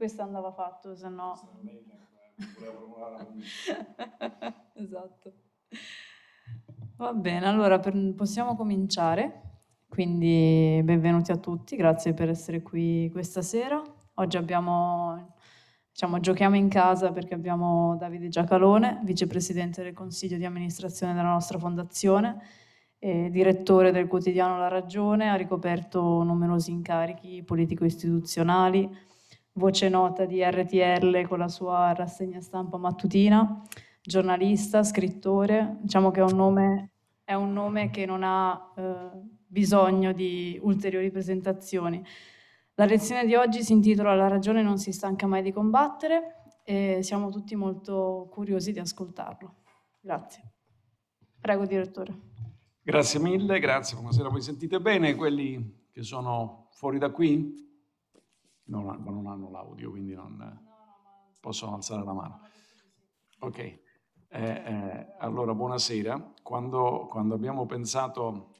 questo andava fatto, se no... Esatto. Va bene, allora possiamo cominciare. Quindi benvenuti a tutti, grazie per essere qui questa sera. Oggi abbiamo, giochiamo in casa perché abbiamo Davide Giacalone, vicepresidente del Consiglio di amministrazione della nostra fondazione, e direttore del quotidiano La Ragione, ha ricoperto numerosi incarichi politico-istituzionali, voce nota di RTL con la sua rassegna stampa mattutina, giornalista, scrittore, diciamo che è un nome che non ha bisogno di ulteriori presentazioni. La lezione di oggi si intitola La Ragione non si stanca mai di combattere e siamo tutti molto curiosi di ascoltarlo. Grazie. Prego, direttore. Grazie mille, grazie. Buonasera, voi sentite bene quelli che sono fuori da qui? No, ma non hanno l'audio, quindi non possono alzare la mano. Ok, allora buonasera. Quando abbiamo pensato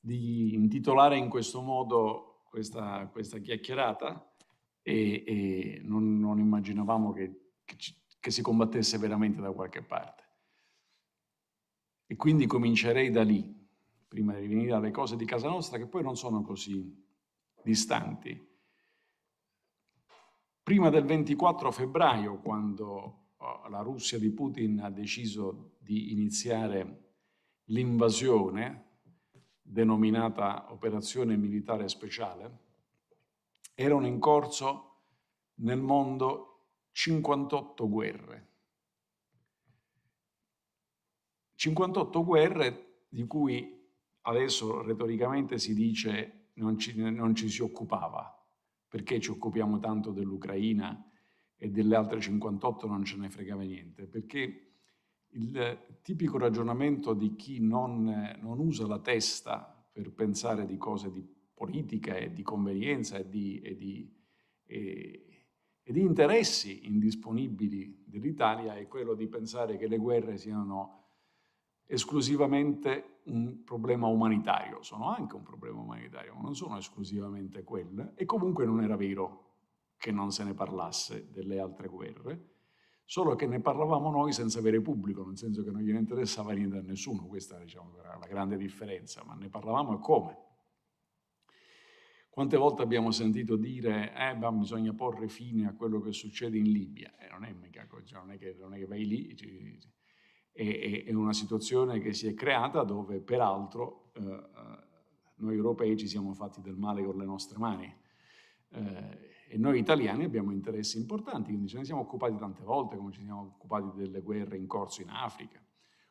di intitolare in questo modo questa chiacchierata e non immaginavamo che si combattesse veramente da qualche parte. E quindi comincerei da lì, prima di venire alle cose di casa nostra, che poi non sono così distanti. Prima del 24 febbraio, quando la Russia di Putin ha deciso di iniziare l'invasione, denominata Operazione Militare Speciale, erano in corso nel mondo 58 guerre. 58 guerre di cui adesso retoricamente si dice non ci si occupava, perché ci occupiamo tanto dell'Ucraina e delle altre 58 non ce ne fregava niente, perché il tipico ragionamento di chi non usa la testa per pensare di cose di politica e di convenienza e di interessi indisponibili dell'Italia è quello di pensare che le guerre siano esclusivamente un problema umanitario. Sono anche un problema umanitario, ma non sono esclusivamente quelle. E comunque non era vero che non se ne parlasse delle altre guerre, solo che ne parlavamo noi senza avere pubblico, nel senso che non gliene interessava niente a nessuno. Questa, diciamo, era la grande differenza, ma ne parlavamo e come. Quante volte abbiamo sentito dire bisogna porre fine a quello che succede in Libia. Non è che vai lì, è una situazione che si è creata dove peraltro noi europei ci siamo fatti del male con le nostre mani. E noi italiani abbiamo interessi importanti, quindi ce ne siamo occupati tante volte, come ci siamo occupati delle guerre in corso in Africa,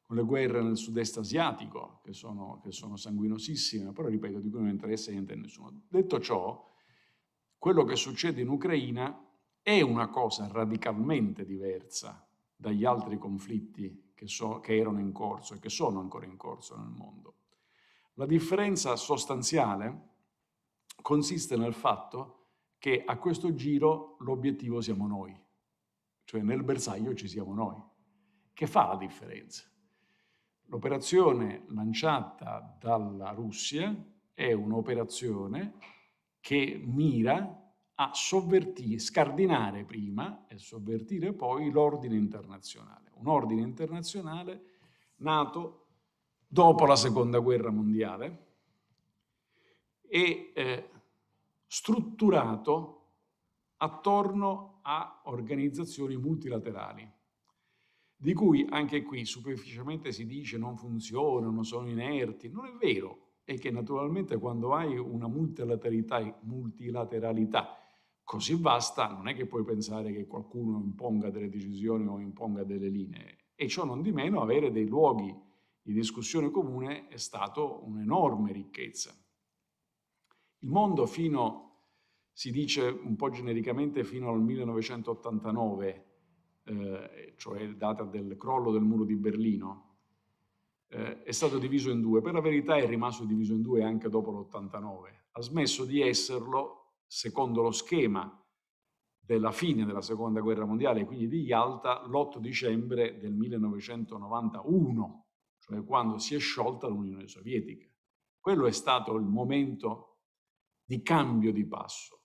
con le guerre nel sud-est asiatico, che sono sanguinosissime, però ripeto, di cui non interessa niente a nessuno. Detto ciò, quello che succede in Ucraina è una cosa radicalmente diversa dagli altri conflitti che erano in corso e che sono ancora in corso nel mondo. La differenza sostanziale consiste nel fatto che a questo giro l'obiettivo siamo noi, cioè nel bersaglio ci siamo noi, che fa la differenza. L'operazione lanciata dalla Russia è un'operazione che mira a sovvertire, scardinare prima e sovvertire poi l'ordine internazionale, un ordine internazionale nato dopo la Seconda Guerra Mondiale e strutturato attorno a organizzazioni multilaterali, di cui anche qui superficialmente si dice non funzionano, sono inerti. Non è vero, è che naturalmente quando hai una multilateralità così vasta non è che puoi pensare che qualcuno imponga delle decisioni o imponga delle linee, e ciò non di meno avere dei luoghi di discussione comune è stato un'enorme ricchezza. Il mondo si dice un po' genericamente, fino al 1989, cioè data del crollo del muro di Berlino, è stato diviso in due. Per la verità è rimasto diviso in due anche dopo l'89. Ha smesso di esserlo secondo lo schema della fine della Seconda Guerra Mondiale, quindi di Yalta, l'8 dicembre del 1991, cioè quando si è sciolta l'Unione Sovietica. Quello è stato il momento di cambio di passo.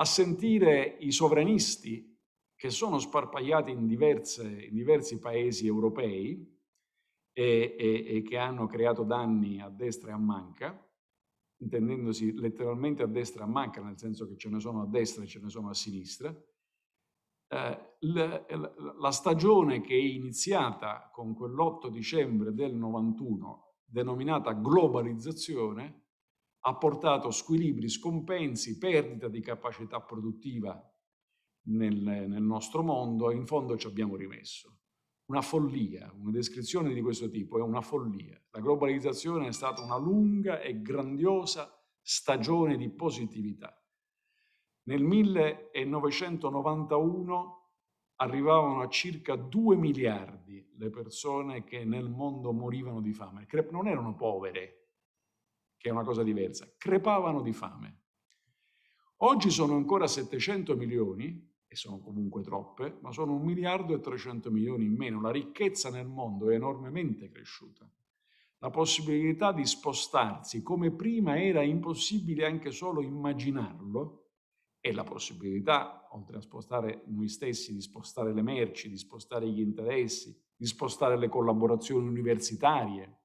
a sentire i sovranisti che sono sparpagliati in diversi paesi europei e che hanno creato danni a destra e a manca, intendendosi letteralmente a destra e a manca, nel senso che ce ne sono a destra e ce ne sono a sinistra. La stagione che è iniziata con quell'8 dicembre del 91, denominata globalizzazione, ha portato squilibri, scompensi, perdita di capacità produttiva nel nostro mondo, e in fondo ci abbiamo rimesso. Una follia, una descrizione di questo tipo è una follia. La globalizzazione è stata una lunga e grandiosa stagione di positività. Nel 1991 arrivavano a circa 2 miliardi le persone che nel mondo morivano di fame. Non erano povere, che è una cosa diversa, crepavano di fame. Oggi sono ancora 700 milioni, e sono comunque troppe, ma sono 1.300.000.000 in meno. La ricchezza nel mondo è enormemente cresciuta. La possibilità di spostarsi, come prima era impossibile anche solo immaginarlo, e la possibilità, oltre a spostare noi stessi, di spostare le merci, di spostare gli interessi, di spostare le collaborazioni universitarie,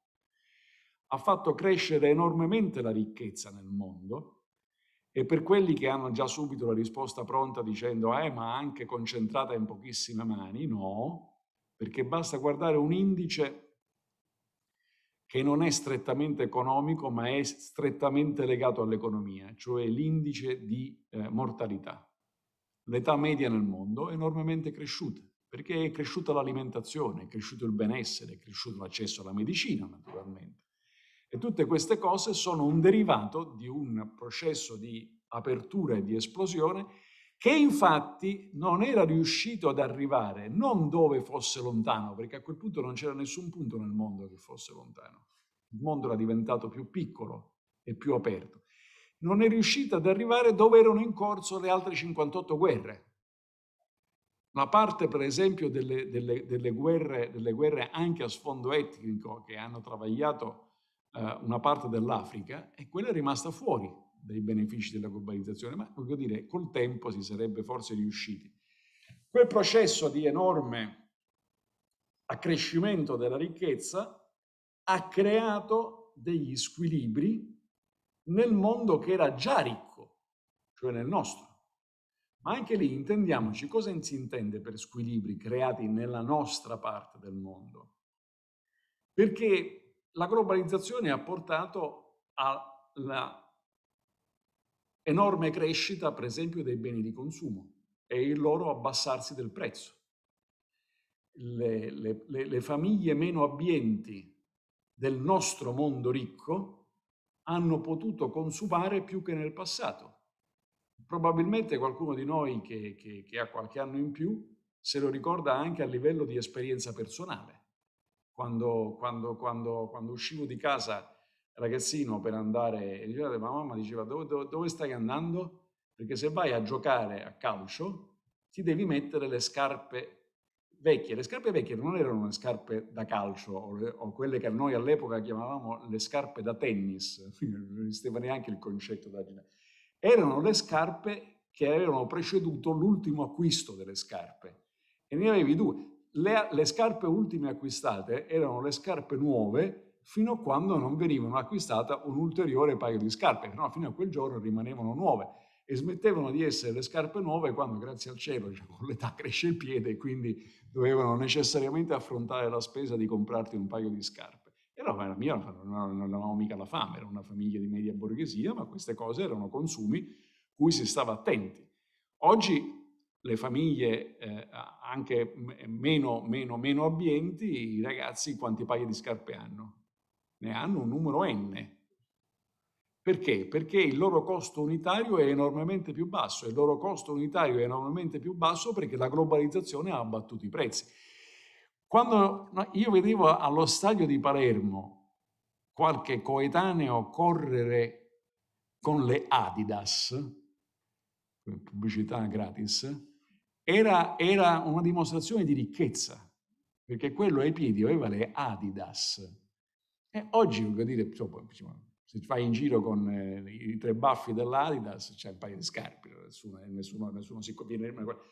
ha fatto crescere enormemente la ricchezza nel mondo. E per quelli che hanno già subito la risposta pronta dicendo ma anche concentrata in pochissime mani, no, perché basta guardare un indice che non è strettamente economico ma è strettamente legato all'economia, cioè l'indice di mortalità. L'età media nel mondo è enormemente cresciuta, perché è cresciuta l'alimentazione, è cresciuto il benessere, è cresciuto l'accesso alla medicina naturalmente. E tutte queste cose sono un derivato di un processo di apertura e di esplosione che infatti non era riuscito ad arrivare non dove fosse lontano, perché a quel punto non c'era nessun punto nel mondo che fosse lontano. Il mondo era diventato più piccolo e più aperto. Non è riuscito ad arrivare dove erano in corso le altre 58 guerre. Una parte, per esempio, delle guerre anche a sfondo etnico che hanno travagliato una parte dell'Africa, e quella è rimasta fuori dai benefici della globalizzazione, ma voglio dire, col tempo si sarebbe forse riusciti. Quel processo di enorme accrescimento della ricchezza ha creato degli squilibri nel mondo che era già ricco, cioè nel nostro. Ma anche lì intendiamoci, cosa si intende per squilibri creati nella nostra parte del mondo? Perché la globalizzazione ha portato alla enorme crescita, per esempio, dei beni di consumo e il loro abbassarsi del prezzo. Le famiglie meno abbienti del nostro mondo ricco hanno potuto consumare più che nel passato. Probabilmente qualcuno di noi che ha qualche anno in più se lo ricorda anche a livello di esperienza personale. Quando uscivo di casa ragazzino per andare, e la mamma diceva dove stai andando? Perché se vai a giocare a calcio ti devi mettere le scarpe vecchie. Le scarpe vecchie non erano le scarpe da calcio o quelle che noi all'epoca chiamavamo le scarpe da tennis, non esisteva neanche il concetto da tennis. Erano le scarpe che avevano preceduto l'ultimo acquisto delle scarpe e ne avevi due. Le scarpe ultime acquistate erano le scarpe nuove fino a quando non venivano acquistate un ulteriore paio di scarpe, però fino a quel giorno rimanevano nuove e smettevano di essere le scarpe nuove quando, grazie al cielo, con l'età cresce il piede e quindi dovevano necessariamente affrontare la spesa di comprarti un paio di scarpe. E la mia non avevamo mica la fame, era una famiglia di media borghesia, ma queste cose erano consumi cui si stava attenti. Oggi le famiglie anche meno abbienti, i ragazzi quanti paia di scarpe hanno? Ne hanno un numero N. Perché? Perché il loro costo unitario è enormemente più basso, perché la globalizzazione ha abbattuto i prezzi. Quando io vedevo allo stadio di Palermo qualche coetaneo correre con le Adidas, pubblicità gratis, era una dimostrazione di ricchezza, perché quello ai piedi aveva le Adidas. E oggi, voglio dire, se fai in giro con i tre baffi dell'Adidas c'è un paio di scarpe, nessuno si copia.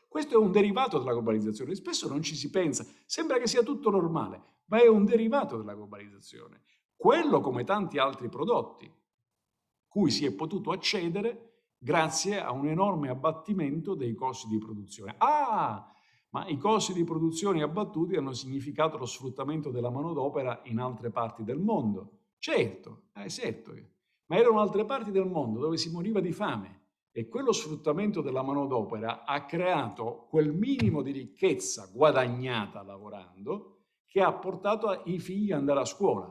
Questo è un derivato della globalizzazione, spesso non ci si pensa, sembra che sia tutto normale, ma è un derivato della globalizzazione. Quello, come tanti altri prodotti, cui si è potuto accedere grazie a un enorme abbattimento dei costi di produzione. Ma i costi di produzione abbattuti hanno significato lo sfruttamento della manodopera in altre parti del mondo. Certo, ma erano altre parti del mondo dove si moriva di fame, e quello sfruttamento della manodopera ha creato quel minimo di ricchezza guadagnata lavorando che ha portato i figli ad andare a scuola.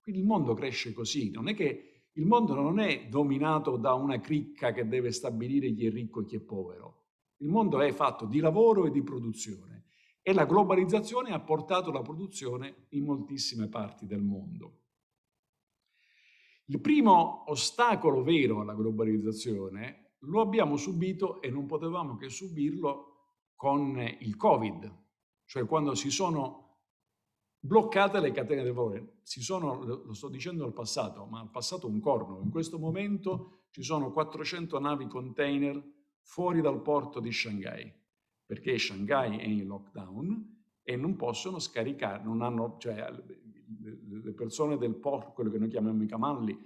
Quindi il mondo cresce così, il mondo non è dominato da una cricca che deve stabilire chi è ricco e chi è povero. Il mondo è fatto di lavoro e di produzione, e la globalizzazione ha portato la produzione in moltissime parti del mondo. Il primo ostacolo vero alla globalizzazione lo abbiamo subito, e non potevamo che subirlo, con il Covid, cioè quando si sono bloccate le catene del valore. Lo sto dicendo al passato, ma al passato un corno. In questo momento ci sono 400 navi container fuori dal porto di Shanghai, perché Shanghai è in lockdown e non possono scaricare, le persone del porto, quello che noi chiamiamo i camalli,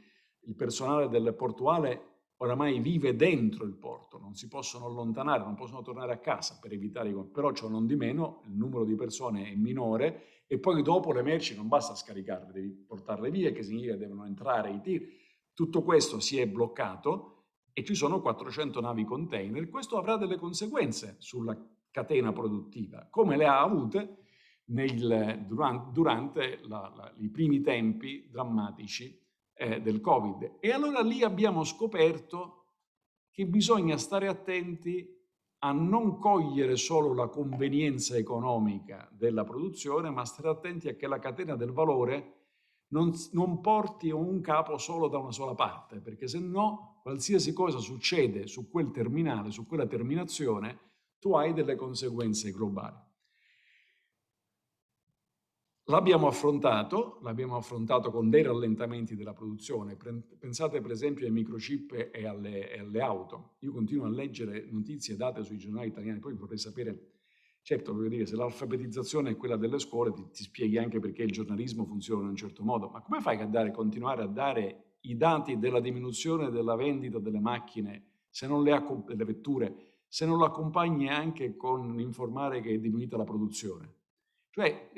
il personale del portuale oramai vive dentro il porto, non si possono allontanare, non possono tornare a casa per evitare, però ciò non di meno, il numero di persone è minore, e poi dopo le merci non basta scaricarle, devi portarle via, che significa che devono entrare i tir. Tutto questo si è bloccato e ci sono 400 navi container. Questo avrà delle conseguenze sulla catena produttiva, come le ha avute durante i primi tempi drammatici del Covid. E allora lì abbiamo scoperto che bisogna stare attenti a non cogliere solo la convenienza economica della produzione, ma stare attenti a che la catena del valore non porti un capo solo da una sola parte, perché se no qualsiasi cosa succede su quel terminale, su quella terminazione, tu hai delle conseguenze globali. L'abbiamo affrontato con dei rallentamenti della produzione. Pensate per esempio ai microchip e alle auto. Io continuo a leggere notizie date sui giornali italiani, poi vorrei sapere, certo, voglio dire, se l'alfabetizzazione è quella delle scuole, ti spieghi anche perché il giornalismo funziona in un certo modo, ma come fai a continuare a dare i dati della diminuzione della vendita delle macchine, se non delle vetture, se non lo accompagni anche con informare che è diminuita la produzione? Cioè,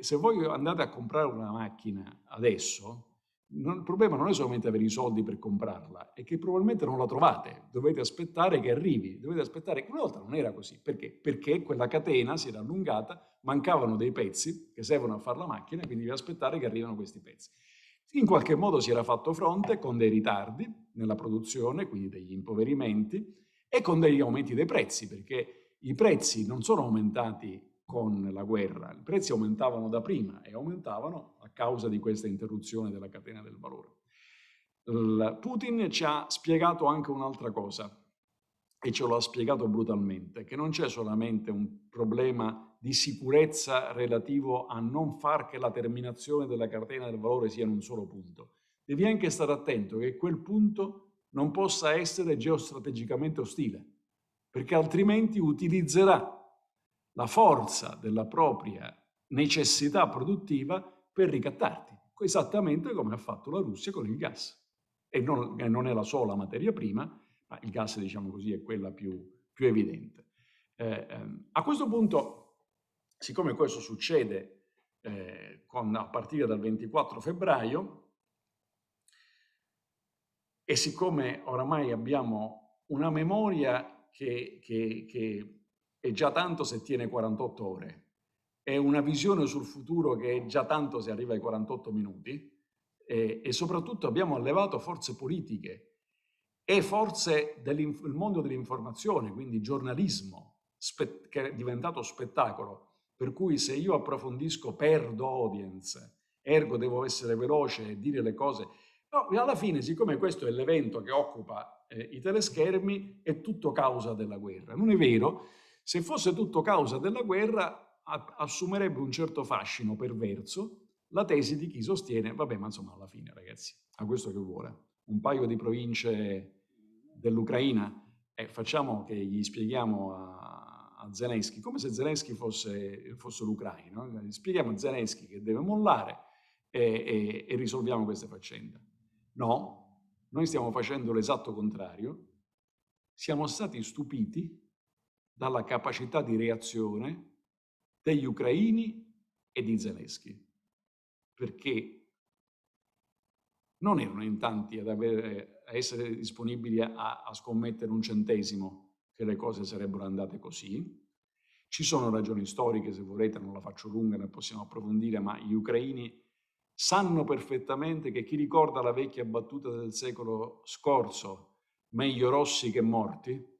se voi andate a comprare una macchina adesso, il problema non è solamente avere i soldi per comprarla, è che probabilmente non la trovate, dovete aspettare che arrivi, dovete aspettare. Una volta non era così, perché? Perché quella catena si era allungata, mancavano dei pezzi che servono a fare la macchina, quindi devi aspettare che arrivano questi pezzi. In qualche modo si era fatto fronte con dei ritardi nella produzione, quindi degli impoverimenti, e con degli aumenti dei prezzi, perché i prezzi non sono aumentati con la guerra, i prezzi aumentavano da prima e aumentavano a causa di questa interruzione della catena del valore. Putin ci ha spiegato anche un'altra cosa, e ce lo ha spiegato brutalmente, che non c'è solamente un problema di sicurezza relativo a non far che la terminazione della catena del valore sia in un solo punto. Devi anche stare attento che quel punto non possa essere geostrategicamente ostile, perché altrimenti utilizzerà la forza della propria necessità produttiva per ricattarti, esattamente come ha fatto la Russia con il gas. E non è la sola materia prima, ma il gas, diciamo così, è quella più evidente. A questo punto, siccome questo succede a partire dal 24 febbraio, e siccome oramai abbiamo una memoria che è già tanto se tiene 48 ore, è una visione sul futuro che è già tanto se arriva ai 48 minuti, e soprattutto abbiamo allevato forze politiche e forze del mondo dell'informazione, quindi giornalismo, che è diventato spettacolo, per cui se io approfondisco perdo audience, ergo devo essere veloce e dire le cose. No, alla fine, siccome questo è l'evento che occupa i teleschermi, è tutto causa della guerra. Non è vero. Se fosse tutto causa della guerra, assumerebbe un certo fascino perverso la tesi di chi sostiene, vabbè, ma insomma alla fine, ragazzi, a questo che vuole, un paio di province dell'Ucraina e facciamo che gli spieghiamo a Zelensky, come se Zelensky fosse l'Ucraina, no? Spieghiamo a Zelensky che deve mollare e risolviamo questa faccenda. No, noi stiamo facendo l'esatto contrario. Siamo stati stupiti dalla capacità di reazione degli ucraini e di Zelensky, perché non erano in tanti a essere disponibili a scommettere un centesimo che le cose sarebbero andate così. Ci sono ragioni storiche, se volete, non la faccio lunga, ne possiamo approfondire, ma gli ucraini sanno perfettamente che chi ricorda la vecchia battuta del secolo scorso, meglio rossi che morti,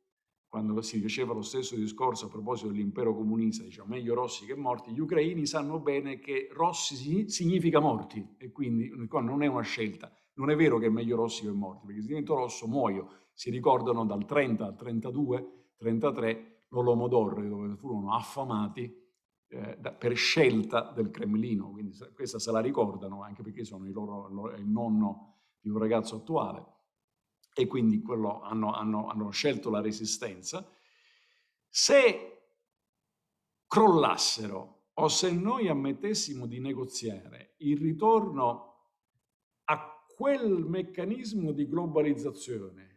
quando si diceva lo stesso discorso a proposito dell'impero comunista, diciamo meglio rossi che morti, gli ucraini sanno bene che rossi significa morti, e quindi non è una scelta, non è vero che è meglio rossi che morti, perché se divento rosso muoio. Si ricordano dal 30 al 32, 33, l'Olomodor, dove furono affamati per scelta del Cremlino, quindi questa se la ricordano anche perché sono il nonno di un ragazzo attuale, e quindi quello hanno scelto la resistenza. Se crollassero o se noi ammettessimo di negoziare il ritorno a quel meccanismo di globalizzazione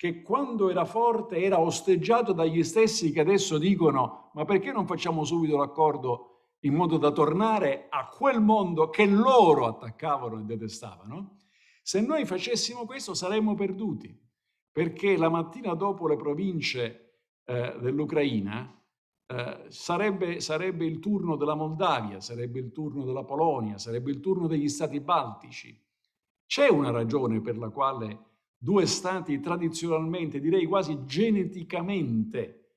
che quando era forte era osteggiato dagli stessi che adesso dicono ma perché non facciamo subito l'accordo in modo da tornare a quel mondo che loro attaccavano e detestavano, se noi facessimo questo saremmo perduti, perché la mattina dopo le province dell'Ucraina sarebbe il turno della Moldavia, sarebbe il turno della Polonia, sarebbe il turno degli stati baltici. C'è una ragione per la quale due stati tradizionalmente, direi quasi geneticamente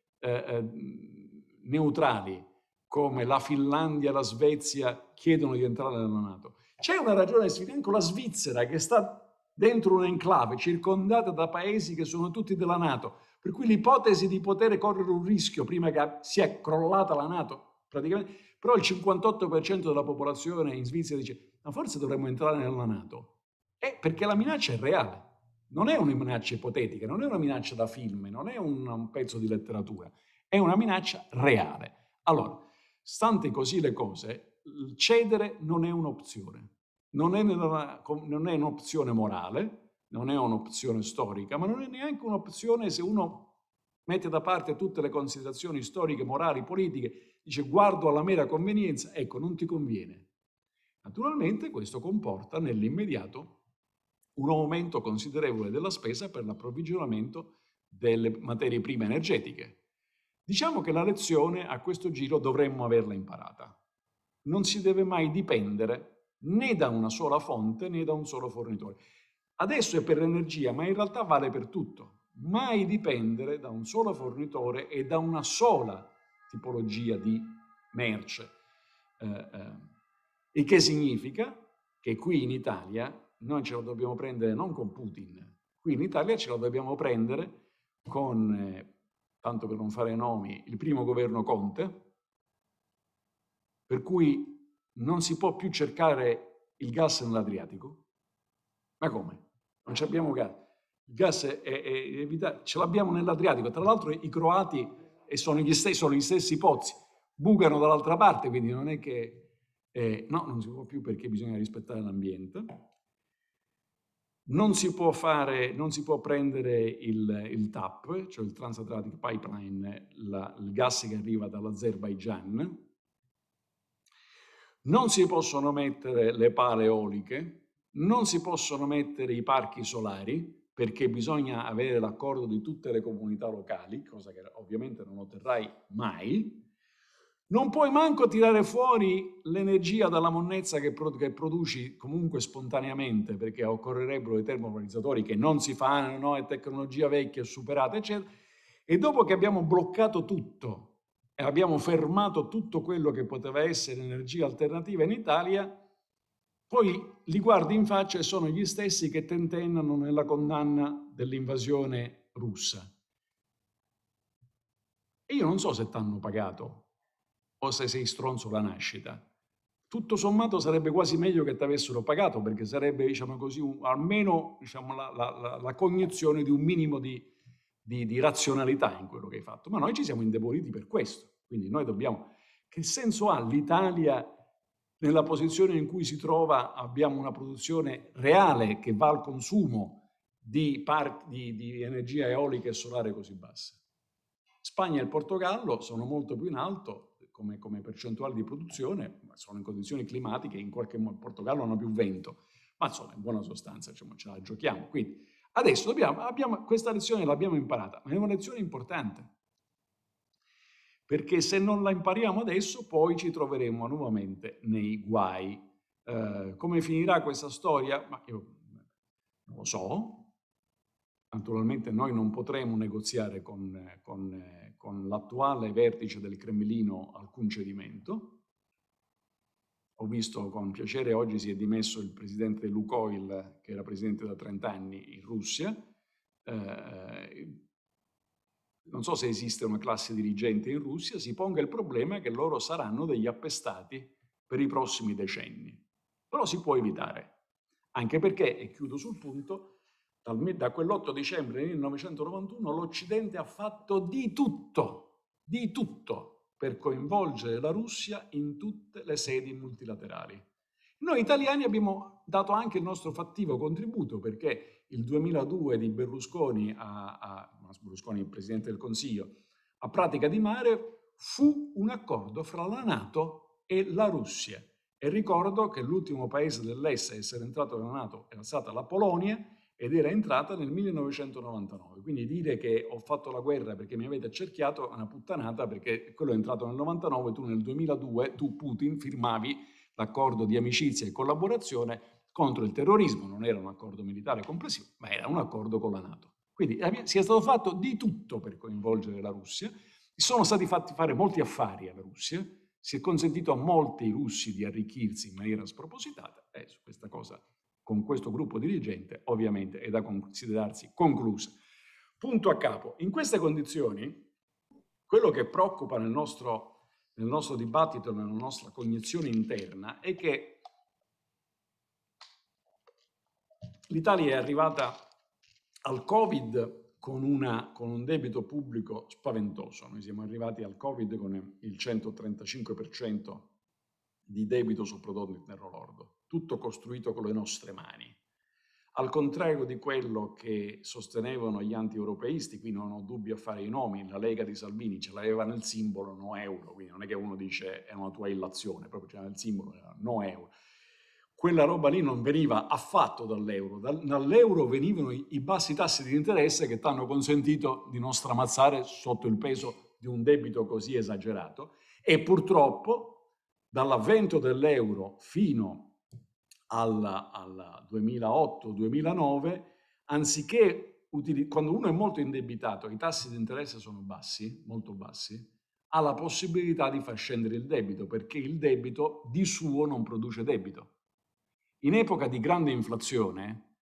neutrali, come la Finlandia e la Svezia, chiedono di entrare nella NATO. C'è una ragione, anche la Svizzera che sta dentro un'enclave circondata da paesi che sono tutti della NATO, per cui l'ipotesi di poter correre un rischio prima che sia crollata la NATO, praticamente, però il 58% della popolazione in Svizzera dice ma forse dovremmo entrare nella NATO, perché la minaccia è reale, non è una minaccia ipotetica, non è una minaccia da film, non è un pezzo di letteratura, è una minaccia reale. Allora, stante così le cose, cedere non è un'opzione, non è un'opzione morale, non è un'opzione storica, ma non è neanche un'opzione se uno mette da parte tutte le considerazioni storiche, morali, politiche, dice guardo alla mera convenienza, ecco, non ti conviene. Naturalmente questo comporta nell'immediato un aumento considerevole della spesa per l'approvvigionamento delle materie prime energetiche. Diciamo che la lezione a questo giro dovremmo averla imparata. Non si deve mai dipendere né da una sola fonte né da un solo fornitore. Adesso è per l'energia, ma in realtà vale per tutto. Mai dipendere da un solo fornitore e da una sola tipologia di merce. Il che significa che qui in Italia noi ce la dobbiamo prendere non con Putin, qui in Italia ce la dobbiamo prendere con, tanto per non fare nomi, il primo governo Conte, per cui non si può più cercare il gas nell'Adriatico. Ma come? Non abbiamo gas. Il gas ce l'abbiamo nell'Adriatico. Tra l'altro i croati sono gli stessi pozzi, bucano dall'altra parte, quindi non è che... no, non si può più perché bisogna rispettare l'ambiente. Non si può prendere il TAP, cioè il Transatlantic Pipeline, il gas che arriva dall'Azerbaigian. Non si possono mettere le pale eoliche, non si possono mettere i parchi solari, perché bisogna avere l'accordo di tutte le comunità locali, cosa che ovviamente non otterrai mai. Non puoi manco tirare fuori l'energia dalla monnezza che produci comunque spontaneamente, perché occorrerebbero i termovalorizzatori che non si fanno, è tecnologia vecchia, superata, eccetera. E dopo che abbiamo bloccato tutto, e abbiamo fermato tutto quello che poteva essere energia alternativa in Italia, poi li guardi in faccia e sono gli stessi che tentennano nella condanna dell'invasione russa. E io non so se t'hanno pagato o se sei stronzo la nascita. Tutto sommato sarebbe quasi meglio che t'avessero pagato, perché sarebbe, diciamo così, almeno la cognizione di un minimo di di razionalità in quello che hai fatto, ma noi ci siamo indeboliti per questo. Quindi noi dobbiamo... Che senso ha l'Italia nella posizione in cui si trova? Abbiamo una produzione reale che va al consumo di energia eolica e solare così bassa. Spagna e il Portogallo sono molto più in alto come percentuale di produzione, ma sono in condizioni climatiche, in qualche modo il Portogallo hanno più vento, ma insomma in buona sostanza ce la giochiamo. Quindi adesso questa lezione l'abbiamo imparata, ma è una lezione importante, perché se non la impariamo adesso poi ci troveremo nuovamente nei guai. Come finirà questa storia? Ma io non lo so. Naturalmente noi non potremo negoziare con l'attuale vertice del Cremlino alcun cedimento. Ho visto con piacere oggi si è dimesso il presidente di Lukoil, che era presidente da 30 anni in Russia. Non so se esiste una classe dirigente in Russia, si ponga il problema che loro saranno degli appestati per i prossimi decenni. Però si può evitare, anche perché, e chiudo sul punto, da quell'8 dicembre 1991 l'Occidente ha fatto di tutto per coinvolgere la Russia in tutte le sedi multilaterali. Noi italiani abbiamo dato anche il nostro fattivo contributo, perché il 2002 di Berlusconi, Berlusconi il Presidente del Consiglio, a Pratica di Mare fu un accordo fra la NATO e la Russia. E ricordo che l'ultimo paese dell'Est a essere entrato nella NATO era stata la Polonia, ed era entrata nel 1999, quindi dire che ho fatto la guerra perché mi avete accerchiato è una puttanata, perché quello è entrato nel 99, tu nel 2002, tu Putin firmavi l'accordo di amicizia e collaborazione contro il terrorismo, non era un accordo militare complessivo, ma era un accordo con la NATO. Quindi si è stato fatto di tutto per coinvolgere la Russia, sono stati fatti fare molti affari alla Russia, si è consentito a molti russi di arricchirsi in maniera spropositata, e su questa cosa con questo gruppo dirigente, ovviamente, è da considerarsi conclusa. Punto a capo. In queste condizioni, quello che preoccupa nel nostro dibattito, nella nostra cognizione interna, è che l'Italia è arrivata al Covid con un debito pubblico spaventoso. Noi siamo arrivati al Covid con il 135% di debito sul prodotto interno lordo, tutto costruito con le nostre mani. Al contrario di quello che sostenevano gli anti-europeisti, qui non ho dubbi a fare i nomi, la Lega di Salvini ce l'aveva nel simbolo no euro, quindi non è che uno dice è una tua illazione, proprio c'era nel simbolo no euro. Quella roba lì non veniva affatto dall'euro, dall'euro venivano i bassi tassi di interesse che ti hanno consentito di non stramazzare sotto il peso di un debito così esagerato, e purtroppo dall'avvento dell'euro fino al 2008-2009, anziché, quando uno è molto indebitato, i tassi di interesse sono bassi, molto bassi, ha la possibilità di far scendere il debito, perché il debito di suo non produce debito. In epoca di grande inflazione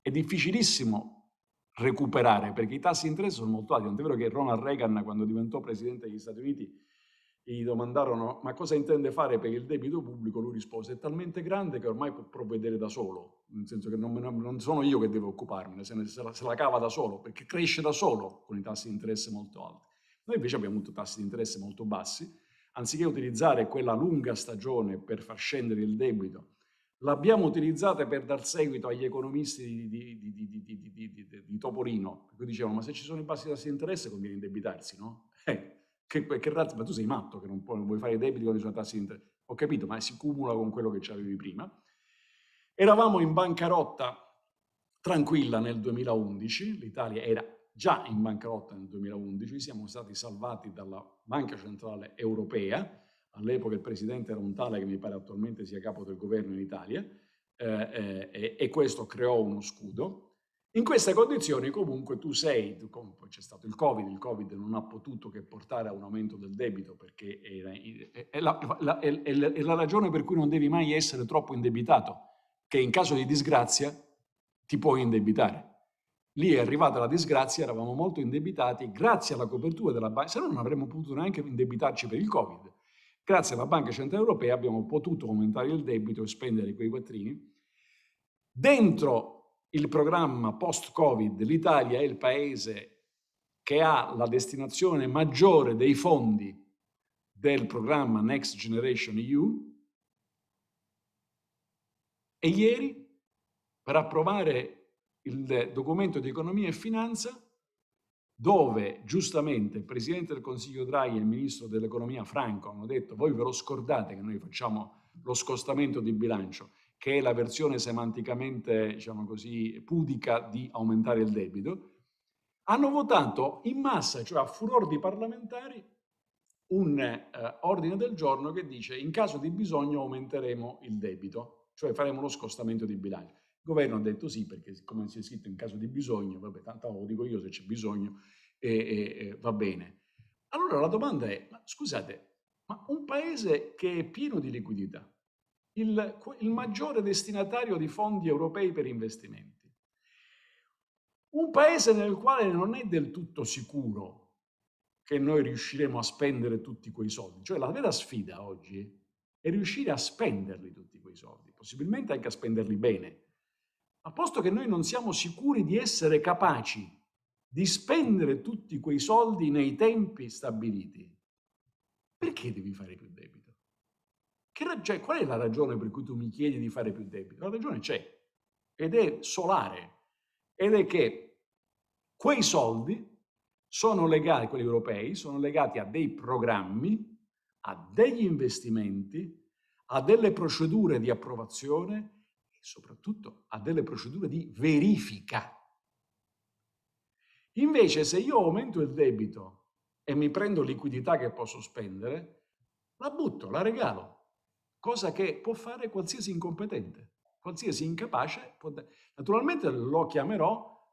è difficilissimo recuperare, perché i tassi di interesse sono molto alti, tant'è vero che Ronald Reagan, quando diventò presidente degli Stati Uniti, gli domandarono ma cosa intende fare per il debito pubblico, lui rispose è talmente grande che ormai può provvedere da solo, nel senso che non sono io che devo occuparmene, se la cava da solo, perché cresce da solo con i tassi di interesse molto alti. Noi invece abbiamo avuto tassi di interesse molto bassi, anziché utilizzare quella lunga stagione per far scendere il debito, l'abbiamo utilizzata per dar seguito agli economisti di Topolino, che dicevano ma se ci sono i bassi tassi di interesse conviene indebitarsi, no? Che razza, ma tu sei matto che non vuoi fare i debiti con i suoi tassi di interesse. Ho capito, ma si cumula con quello che c'avevi prima. Eravamo in bancarotta tranquilla nel 2011, l'Italia era già in bancarotta nel 2011, siamo stati salvati dalla Banca Centrale Europea, all'epoca il presidente era un tale che mi pare attualmente sia capo del governo in Italia, e questo creò uno scudo. In queste condizioni comunque c'è stato il Covid non ha potuto che portare a un aumento del debito, perché è la ragione per cui non devi mai essere troppo indebitato, che in caso di disgrazia ti puoi indebitare. Lì è arrivata la disgrazia, eravamo molto indebitati, grazie alla copertura della banca, se no non avremmo potuto neanche indebitarci per il Covid. Grazie alla Banca Centrale Europea abbiamo potuto aumentare il debito e spendere quei quattrini. Dentro il programma post-Covid, l'Italia è il paese che ha la destinazione maggiore dei fondi del programma Next Generation EU, e ieri, per approvare il documento di economia e finanza, dove giustamente il Presidente del Consiglio Draghi e il Ministro dell'Economia Franco hanno detto: voi ve lo scordate che noi facciamo lo scostamento di bilancio, che è la versione semanticamente, diciamo così, pudica di aumentare il debito, hanno votato in massa, cioè a furor di parlamentari, un ordine del giorno che dice: in caso di bisogno aumenteremo il debito, cioè faremo lo scostamento di bilancio. Il governo ha detto sì, perché come si è scritto in caso di bisogno, vabbè, tanto lo dico io se c'è bisogno, va bene. Allora la domanda è, ma scusate, ma un paese che è pieno di liquidità, il maggiore destinatario di fondi europei per investimenti, un paese nel quale non è del tutto sicuro che noi riusciremo a spendere tutti quei soldi, cioè la vera sfida oggi è riuscire a spenderli tutti quei soldi, possibilmente anche a spenderli bene. Ma posto che noi non siamo sicuri di essere capaci di spendere tutti quei soldi nei tempi stabiliti, perché devi fare più debito? Cioè, qual è la ragione per cui tu mi chiedi di fare più debito? La ragione c'è, ed è solare, ed è che quei soldi sono legati, quelli europei, sono legati a dei programmi, a degli investimenti, a delle procedure di approvazione, soprattutto a delle procedure di verifica. Invece, se io aumento il debito e mi prendo liquidità che posso spendere, la butto, la regalo, cosa che può fare qualsiasi incompetente, qualsiasi incapace. Naturalmente lo chiamerò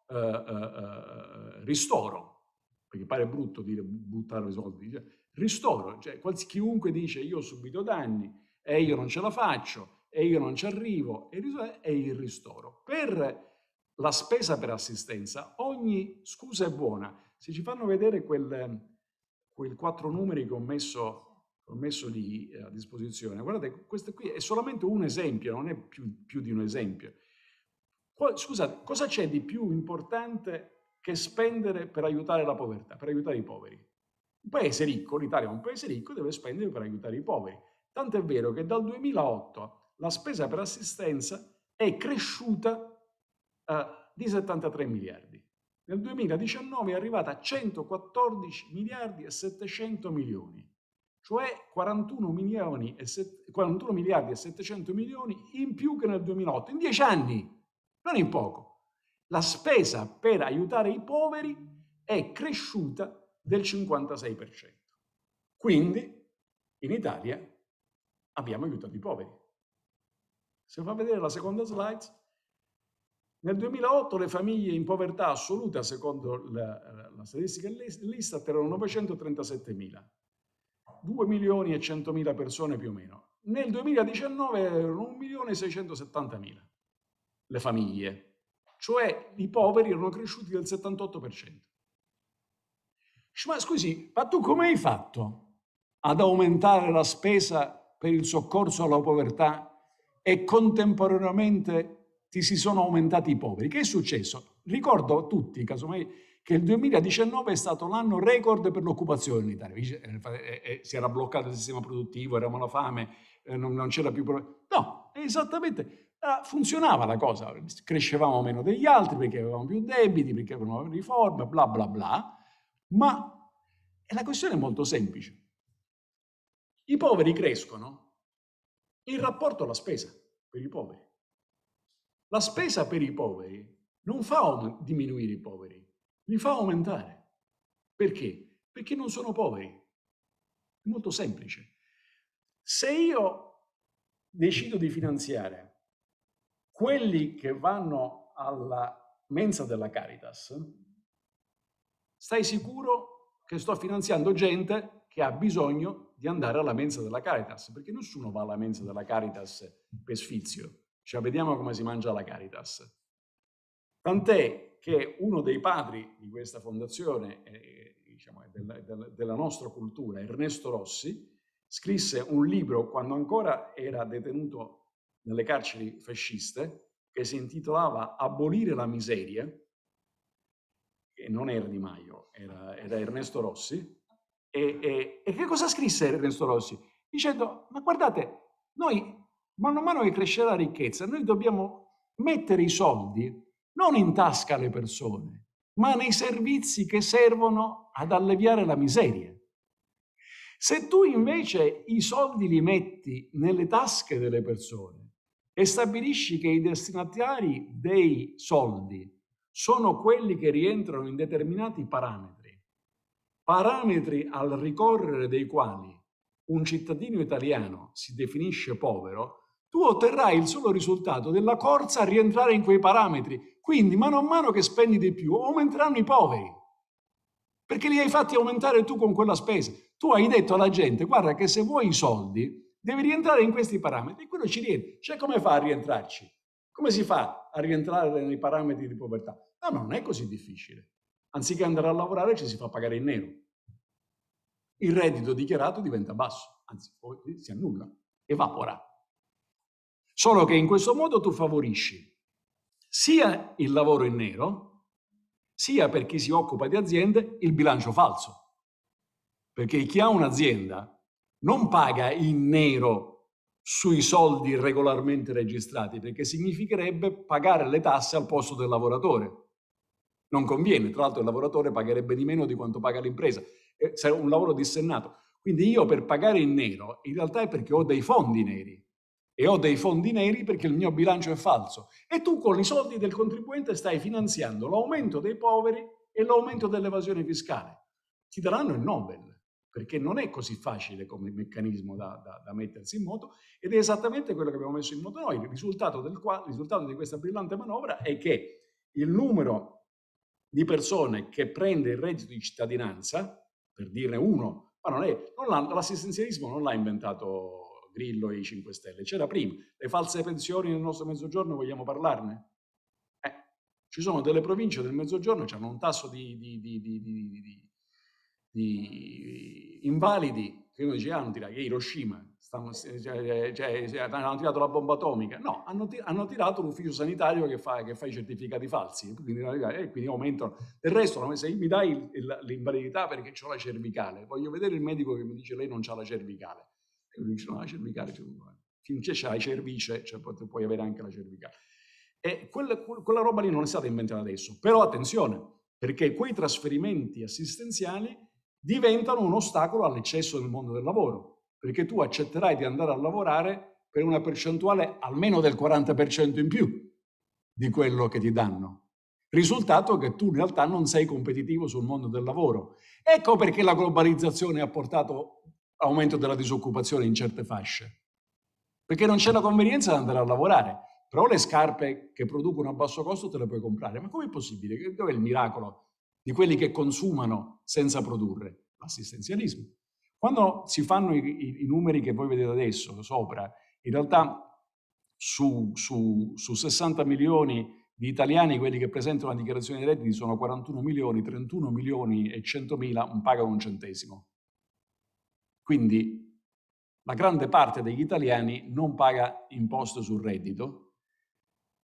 ristoro, perché pare brutto dire buttare i soldi. Ristoro, cioè chiunque dice io ho subito danni e io non ce la faccio, e io non ci arrivo, è il ristoro. Per la spesa per assistenza ogni scusa è buona. Se ci fanno vedere quel 4 numeri che ho messo lì a disposizione, guardate, questo qui è solamente un esempio, non è più di un esempio. Scusate, cosa c'è di più importante che spendere per aiutare la povertà, per aiutare i poveri? Un paese ricco, l'Italia è un paese ricco, deve spendere per aiutare i poveri. Tant'è vero che dal 2008 la spesa per assistenza è cresciuta di 73 miliardi. Nel 2019 è arrivata a 114 miliardi e 700 milioni, cioè 41 miliardi e 700 milioni in più che nel 2008, in 10 anni, non in poco. La spesa per aiutare i poveri è cresciuta del 56%. Quindi in Italia abbiamo aiutato i poveri. Se fa vedere la seconda slide, nel 2008 le famiglie in povertà assoluta, secondo la statistica dell'Istat, erano 937.000, 2 milioni e 100.000 persone più o meno. Nel 2019 erano 1 milione e 670.000 le famiglie, cioè i poveri erano cresciuti del 78%. Ma scusi, ma tu come hai fatto ad aumentare la spesa per il soccorso alla povertà e contemporaneamente ti si sono aumentati i poveri? Che è successo? Ricordo a tutti, casomai, che il 2019 è stato l'anno record per l'occupazione in Italia. Si era bloccato il sistema produttivo, eravamo alla fame, non c'era più problema. No, esattamente, funzionava la cosa. Crescevamo meno degli altri perché avevamo più debiti, perché avevamo riforme, bla bla bla. Ma la questione è molto semplice. I poveri crescono in rapporto alla spesa per i poveri. La spesa per i poveri non fa diminuire i poveri, li fa aumentare. Perché? Perché non sono poveri. È molto semplice. Se io decido di finanziare quelli che vanno alla mensa della Caritas, stai sicuro che sto finanziando gente che ha bisogno di andare alla mensa della Caritas, perché nessuno va alla mensa della Caritas per sfizio. Cioè, vediamo come si mangia la Caritas. Tant'è che uno dei padri di questa fondazione, diciamo, della nostra cultura, Ernesto Rossi, scrisse un libro quando ancora era detenuto nelle carceri fasciste, che si intitolava Abolire la miseria, che non era Di Maio, era Ernesto Rossi. E che cosa scrisse Ernesto Rossi? Dicendo, ma guardate, noi man mano che crescerà la ricchezza, noi dobbiamo mettere i soldi non in tasca alle persone, ma nei servizi che servono ad alleviare la miseria. Se tu invece i soldi li metti nelle tasche delle persone e stabilisci che i destinatari dei soldi sono quelli che rientrano in determinati parametri al ricorrere dei quali un cittadino italiano si definisce povero, tu otterrai il solo risultato della corsa a rientrare in quei parametri. Quindi mano a mano che spendi di più aumenteranno i poveri, perché li hai fatti aumentare tu con quella spesa. Tu hai detto alla gente, guarda che se vuoi i soldi devi rientrare in questi parametri, e quello ci rientra. Cioè, come fa a rientrarci? Come si fa a rientrare nei parametri di povertà? No, non è così difficile. Anziché andare a lavorare ci si fa pagare in nero. Il reddito dichiarato diventa basso, anzi si annulla, evapora. Solo che in questo modo tu favorisci sia il lavoro in nero, sia per chi si occupa di aziende il bilancio falso. Perché chi ha un'azienda non paga in nero sui soldi regolarmente registrati, perché significherebbe pagare le tasse al posto del lavoratore. Non conviene, tra l'altro il lavoratore pagherebbe di meno di quanto paga l'impresa, è un lavoro dissennato. Quindi io per pagare in nero, in realtà è perché ho dei fondi neri, e ho dei fondi neri perché il mio bilancio è falso, e tu con i soldi del contribuente stai finanziando l'aumento dei poveri e l'aumento dell'evasione fiscale. Ti daranno il Nobel, perché non è così facile come meccanismo da mettersi in moto, ed è esattamente quello che abbiamo messo in moto noi. Il risultato di questa brillante manovra è che il numero di persone che prende il reddito di cittadinanza, per dirne uno, ma l'assistenzialismo non l'ha inventato Grillo e i 5 Stelle, c'era prima. Le false pensioni nel nostro mezzogiorno, vogliamo parlarne? Ci sono delle province del mezzogiorno che hanno un tasso di invalidi che uno dice, hanno tirato Hiroshima, hanno tirato la bomba atomica. No, hanno tirato l'ufficio sanitario che fa i certificati falsi, quindi aumentano. Del resto, se mi dai l'invalidità perché ho la cervicale, voglio vedere il medico che mi dice lei non c'ha la cervicale. E lui dice no, la cervicale c'è, finché c'hai cervice, cioè, puoi avere anche la cervicale. E quella roba lì non è stata inventata adesso. Però attenzione, perché quei trasferimenti assistenziali diventano un ostacolo all'eccesso nel mondo del lavoro, perché tu accetterai di andare a lavorare per una percentuale almeno del 40% in più di quello che ti danno. Risultato che tu in realtà non sei competitivo sul mondo del lavoro. Ecco perché la globalizzazione ha portato all'aumento della disoccupazione in certe fasce, perché non c'è la convenienza di andare a lavorare, però le scarpe che producono a basso costo te le puoi comprare. Ma com'è possibile? Dov'è il miracolo di quelli che consumano senza produrre? L'assistenzialismo. Quando si fanno i numeri che voi vedete adesso sopra, in realtà su 60 milioni di italiani, quelli che presentano la dichiarazione di redditi sono 41 milioni, 31 milioni e 100.000 non pagano un centesimo. Quindi la grande parte degli italiani non paga imposte sul reddito.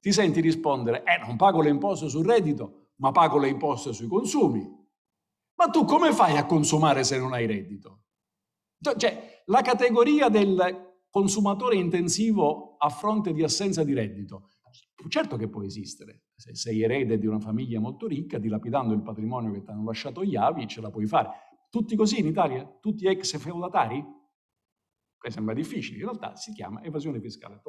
Ti senti rispondere, non pago le imposte sul reddito, ma pago le imposte sui consumi. Ma tu come fai a consumare se non hai reddito? Cioè, la categoria del consumatore intensivo a fronte di assenza di reddito, certo che può esistere. Se sei erede di una famiglia molto ricca, dilapidando il patrimonio che ti hanno lasciato gli avi, ce la puoi fare. Tutti così in Italia? Tutti ex feudatari? Sembra difficile, in realtà si chiama evasione fiscale.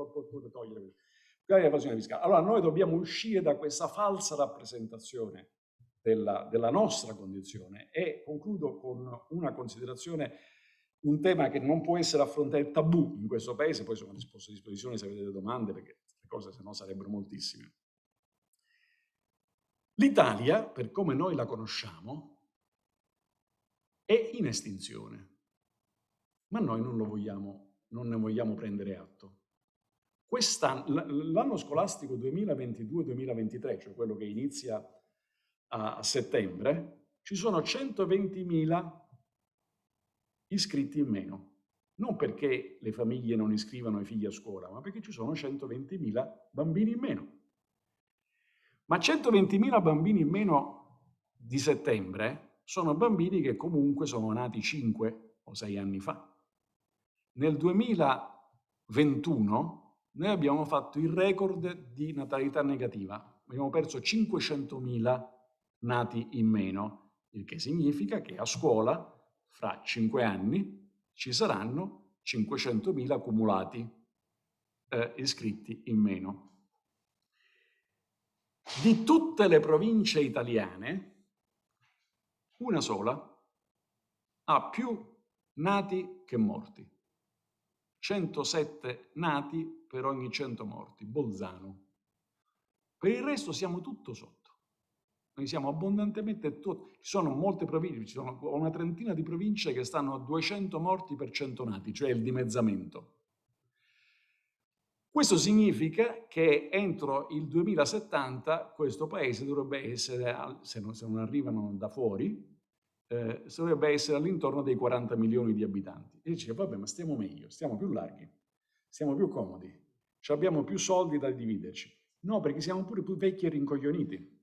Evasione fiscale. Allora noi dobbiamo uscire da questa falsa rappresentazione della nostra condizione, e concludo con una considerazione. Un tema che non può essere affrontato, tabù in questo paese, poi sono a disposizione se avete domande, perché le cose se no sarebbero moltissime. L'Italia, per come noi la conosciamo, è in estinzione, ma noi non ne vogliamo prendere atto. L'anno scolastico 2022-2023, cioè quello che inizia a settembre, ci sono 120.000 iscritti in meno, non perché le famiglie non iscrivano i figli a scuola, ma perché ci sono 120.000 bambini in meno. Ma 120.000 bambini in meno di settembre sono bambini che comunque sono nati 5 o 6 anni fa. Nel 2021 noi abbiamo fatto il record di natalità negativa, abbiamo perso 500.000 nati in meno, il che significa che a scuola fra 5 anni ci saranno 500.000 accumulati iscritti in meno. Di tutte le province italiane, una sola ha più nati che morti. 107 nati per ogni 100 morti, Bolzano. Per il resto siamo tutto sotto. Noi siamo abbondantemente tutti, ci sono molte province, ci sono una trentina di province che stanno a 200 morti per 100 nati, cioè il dimezzamento. Questo significa che entro il 2070 questo paese dovrebbe essere, se non arrivano da fuori, dovrebbe essere all'intorno dei 40 milioni di abitanti. E dice, vabbè, ma stiamo meglio, stiamo più larghi, stiamo più comodi, abbiamo più soldi da dividerci. No, perché siamo pure più vecchi e rincoglioniti.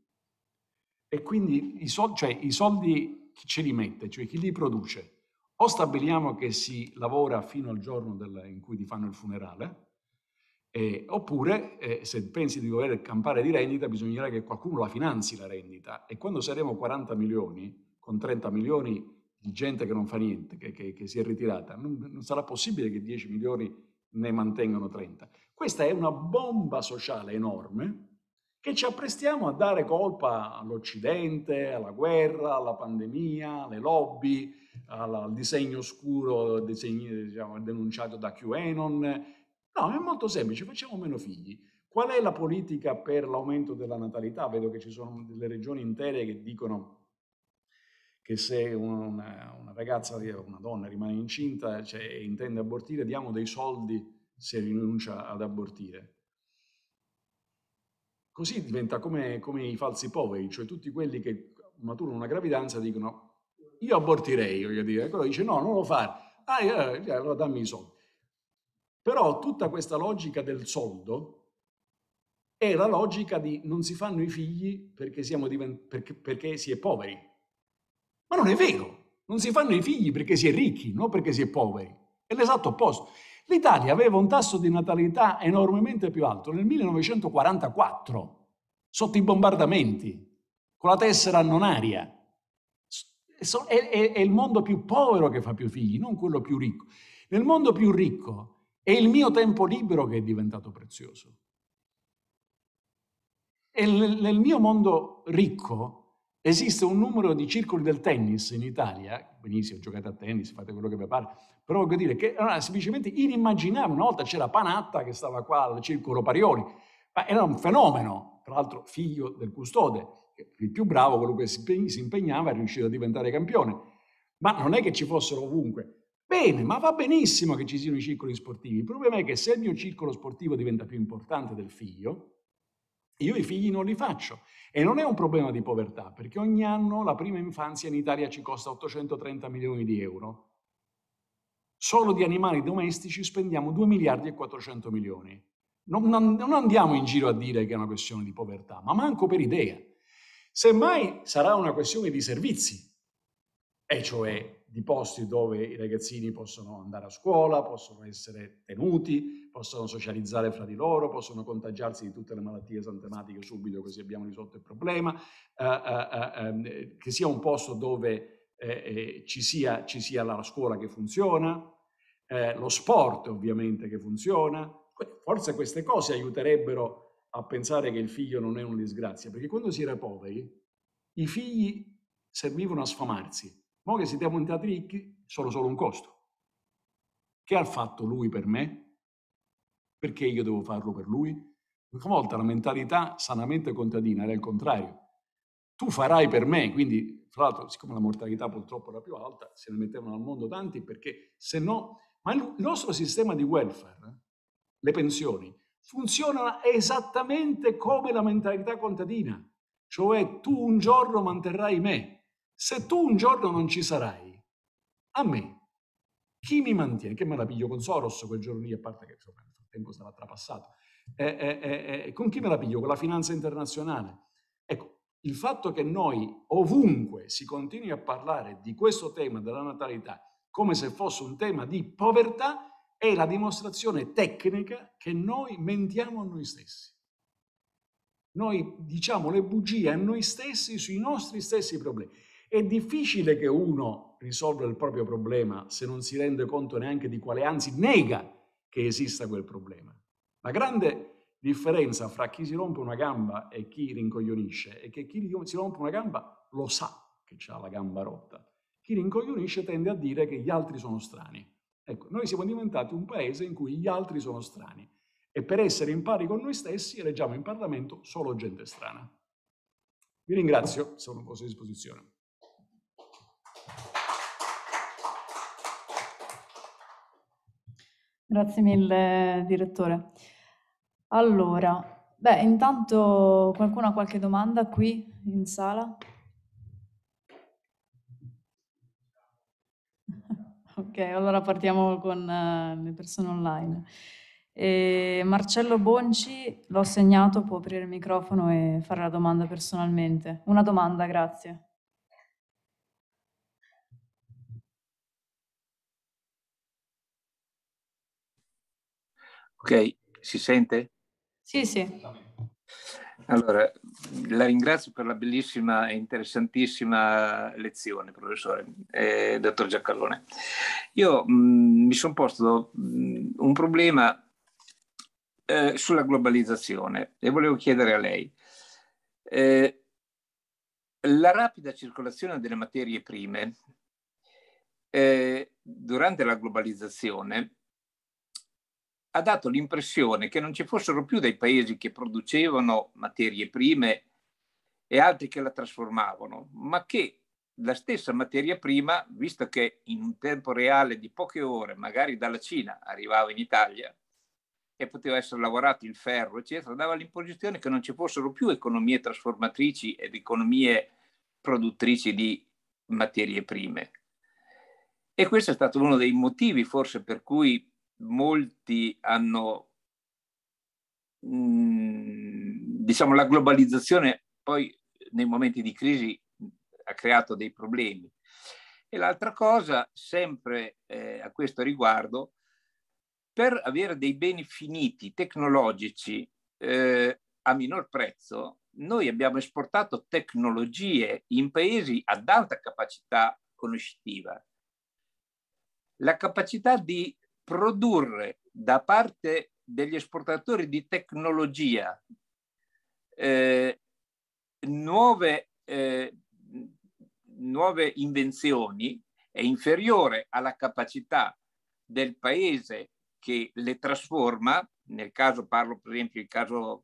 E quindi i soldi chi ce li mette, cioè chi li produce? O stabiliamo che si lavora fino al giorno in cui ti fanno il funerale, oppure se pensi di voler campare di rendita bisognerà che qualcuno la finanzi la rendita, e quando saremo 40 milioni con 30 milioni di gente che non fa niente, che si è ritirata, non sarà possibile che 10 milioni ne mantengano 30. Questa è una bomba sociale enorme che ci apprestiamo a dare colpa all'Occidente, alla guerra, alla pandemia, alle lobby, al disegno oscuro denunciato da QAnon. No, è molto semplice, facciamo meno figli. Qual è la politica per l'aumento della natalità? Vedo che ci sono delle regioni intere che dicono che se una ragazza, una donna rimane incinta e intende abortire, diamo dei soldi se rinuncia ad abortire. Così diventa come i falsi poveri, cioè tutti quelli che maturano una gravidanza dicono io abortirei, voglio dire, e quello dice no, non lo fare, allora dammi i soldi. Però tutta questa logica del soldo è la logica di non si fanno i figli perché si è poveri. Ma non è vero, non si fanno i figli perché si è ricchi, non perché si è poveri. È l'esatto opposto. L'Italia aveva un tasso di natalità enormemente più alto nel 1944, sotto i bombardamenti, con la tessera non aria. È il mondo più povero che fa più figli, non quello più ricco. Nel mondo più ricco è il mio tempo libero che è diventato prezioso. E nel mio mondo ricco esiste un numero di circoli del tennis in Italia, benissimo, giocate a tennis, fate quello che vi pare, però voglio dire che era semplicemente inimmaginabile. Una volta c'era Panatta che stava qua al circolo Parioli, ma era un fenomeno, tra l'altro figlio del custode, il più bravo, quello che si impegnava, è riuscito a diventare campione, ma non è che ci fossero ovunque. Bene, ma va benissimo che ci siano i circoli sportivi. Il problema è che se il mio circolo sportivo diventa più importante del figlio, io i figli non li faccio. E non è un problema di povertà, perché ogni anno la prima infanzia in Italia ci costa 830 milioni di euro. Solo di animali domestici spendiamo 2 miliardi e 400 milioni. Non andiamo in giro a dire che è una questione di povertà, ma manco per idea. Semmai sarà una questione di servizi, e cioè di posti dove i ragazzini possono andare a scuola, possono essere tenuti, possono socializzare fra di loro, possono contagiarsi di tutte le malattie santematiche subito, così abbiamo risolto il problema, che sia un posto dove ci sia la scuola che funziona, lo sport ovviamente che funziona. Forse queste cose aiuterebbero a pensare che il figlio non è una disgrazia, perché quando si era poveri i figli servivano a sfamarsi. Ma che siamo diventati ricchi, sono solo un costo. Che ha fatto lui per me? Perché io devo farlo per lui? Una volta la mentalità sanamente contadina era il contrario. Tu farai per me, quindi, fra l'altro, siccome la mortalità purtroppo era più alta, se ne mettevano al mondo tanti, perché se no... Ma il nostro sistema di welfare, le pensioni, funziona esattamente come la mentalità contadina. Cioè, tu un giorno manterrai me. Se tu un giorno non ci sarai, a me, chi mi mantiene? Che me la piglio con Soros quel giorno lì, a parte che insomma, il tempo sarà trapassato. Con chi me la piglio? Con la finanza internazionale. Ecco, il fatto che noi ovunque si continui a parlare di questo tema della natalità come se fosse un tema di povertà è la dimostrazione tecnica che noi mentiamo a noi stessi. Noi diciamo le bugie a noi stessi sui nostri stessi problemi. È difficile che uno risolva il proprio problema se non si rende conto neanche di quale, anzi nega che esista quel problema. La grande differenza fra chi si rompe una gamba e chi rincoglionisce è che chi si rompe una gamba lo sa che ha la gamba rotta. Chi rincoglionisce tende a dire che gli altri sono strani. Ecco, noi siamo diventati un paese in cui gli altri sono strani. E per essere in pari con noi stessi eleggiamo in Parlamento solo gente strana. Vi ringrazio, sono a vostra disposizione. Grazie mille, direttore. Allora, intanto qualcuno ha qualche domanda qui in sala? Ok, allora partiamo con le persone online. Marcello Bonci, l'ho segnato, può aprire il microfono e fare la domanda personalmente. Una domanda, grazie. Ok, si sente? Sì, sì. Allora, la ringrazio per la bellissima e interessantissima lezione, professore, dottor Giacalone. Io mi sono posto un problema sulla globalizzazione e volevo chiedere a lei la rapida circolazione delle materie prime durante la globalizzazione ha dato l'impressione che non ci fossero più dei paesi che producevano materie prime e altri che la trasformavano, ma che la stessa materia prima, visto che in un tempo reale di poche ore magari dalla Cina arrivava in Italia e poteva essere lavorato il ferro, eccetera, dava l'imposizione che non ci fossero più economie trasformatrici ed economie produttrici di materie prime. E questo è stato uno dei motivi forse per cui molti hanno, diciamo, la globalizzazione poi nei momenti di crisi ha creato dei problemi. E l'altra cosa, sempre a questo riguardo, per avere dei beni finiti, tecnologici, a minor prezzo, noi abbiamo esportato tecnologie in paesi ad alta capacità conoscitiva. La capacità di produrre da parte degli esportatori di tecnologia nuove invenzioni è inferiore alla capacità del paese che le trasforma, nel caso parlo per esempio il caso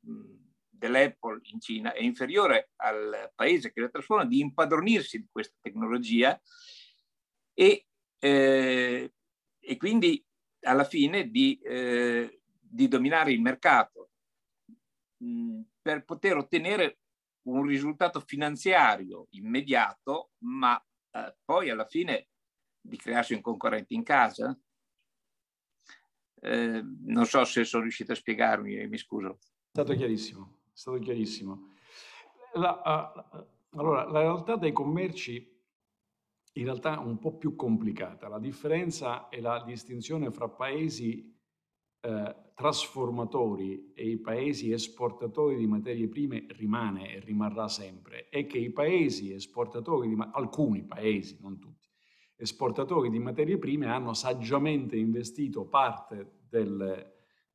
dell'Apple in Cina, è inferiore al paese che le trasforma di impadronirsi di questa tecnologia e quindi alla fine di dominare il mercato per poter ottenere un risultato finanziario immediato, ma poi alla fine di crearsi un concorrente in casa. Non so se sono riuscito a spiegarmi, mi scuso. È stato chiarissimo, è stato chiarissimo. Allora, la realtà dei commerci in realtà è un po' più complicata. La differenza è la distinzione fra paesi trasformatori e i paesi esportatori di materie prime rimane e rimarrà sempre. È che i paesi esportatori, alcuni paesi, non tutti, esportatori di materie prime hanno saggiamente investito parte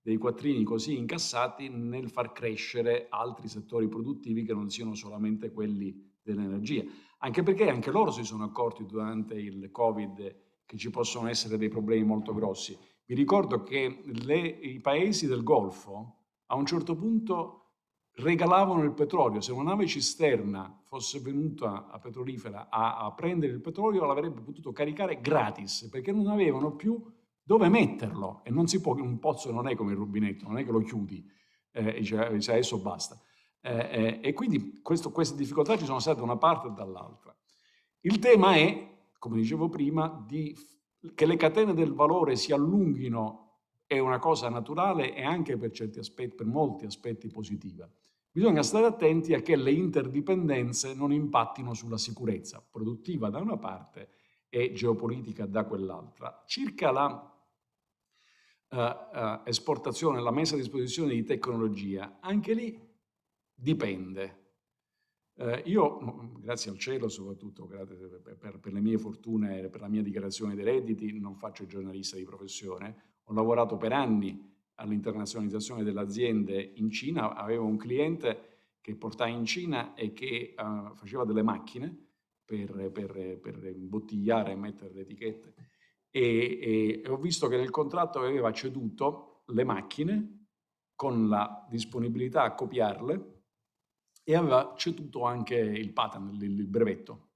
dei quattrini così incassati nel far crescere altri settori produttivi che non siano solamente quelli dell'energia, anche perché anche loro si sono accorti durante il Covid che ci possono essere dei problemi molto grossi. Vi ricordo che i paesi del Golfo a un certo punto regalavano il petrolio. Se una nave cisterna fosse venuta a petrolifera a prendere il petrolio, l'avrebbe potuto caricare gratis, perché non avevano più dove metterlo. E non si può, un pozzo non è come il rubinetto, non è che lo chiudi e dice adesso basta. E quindi queste difficoltà ci sono state da una parte e dall'altra. Il tema è, come dicevo prima, che le catene del valore si allunghino. È una cosa naturale e anche per molti aspetti positiva. Bisogna stare attenti a che le interdipendenze non impattino sulla sicurezza produttiva da una parte e geopolitica da quell'altra. Circa la esportazione, la messa a disposizione di tecnologia, anche lì dipende. Io, grazie al cielo soprattutto, per le mie fortune, per la mia dichiarazione dei redditi, non faccio il giornalista di professione, ho lavorato per anni all'internazionalizzazione delle aziende in Cina, avevo un cliente che portai in Cina e che faceva delle macchine per imbottigliare e mettere le etichette e ho visto che nel contratto aveva ceduto le macchine con la disponibilità a copiarle e aveva ceduto anche il patent, il brevetto.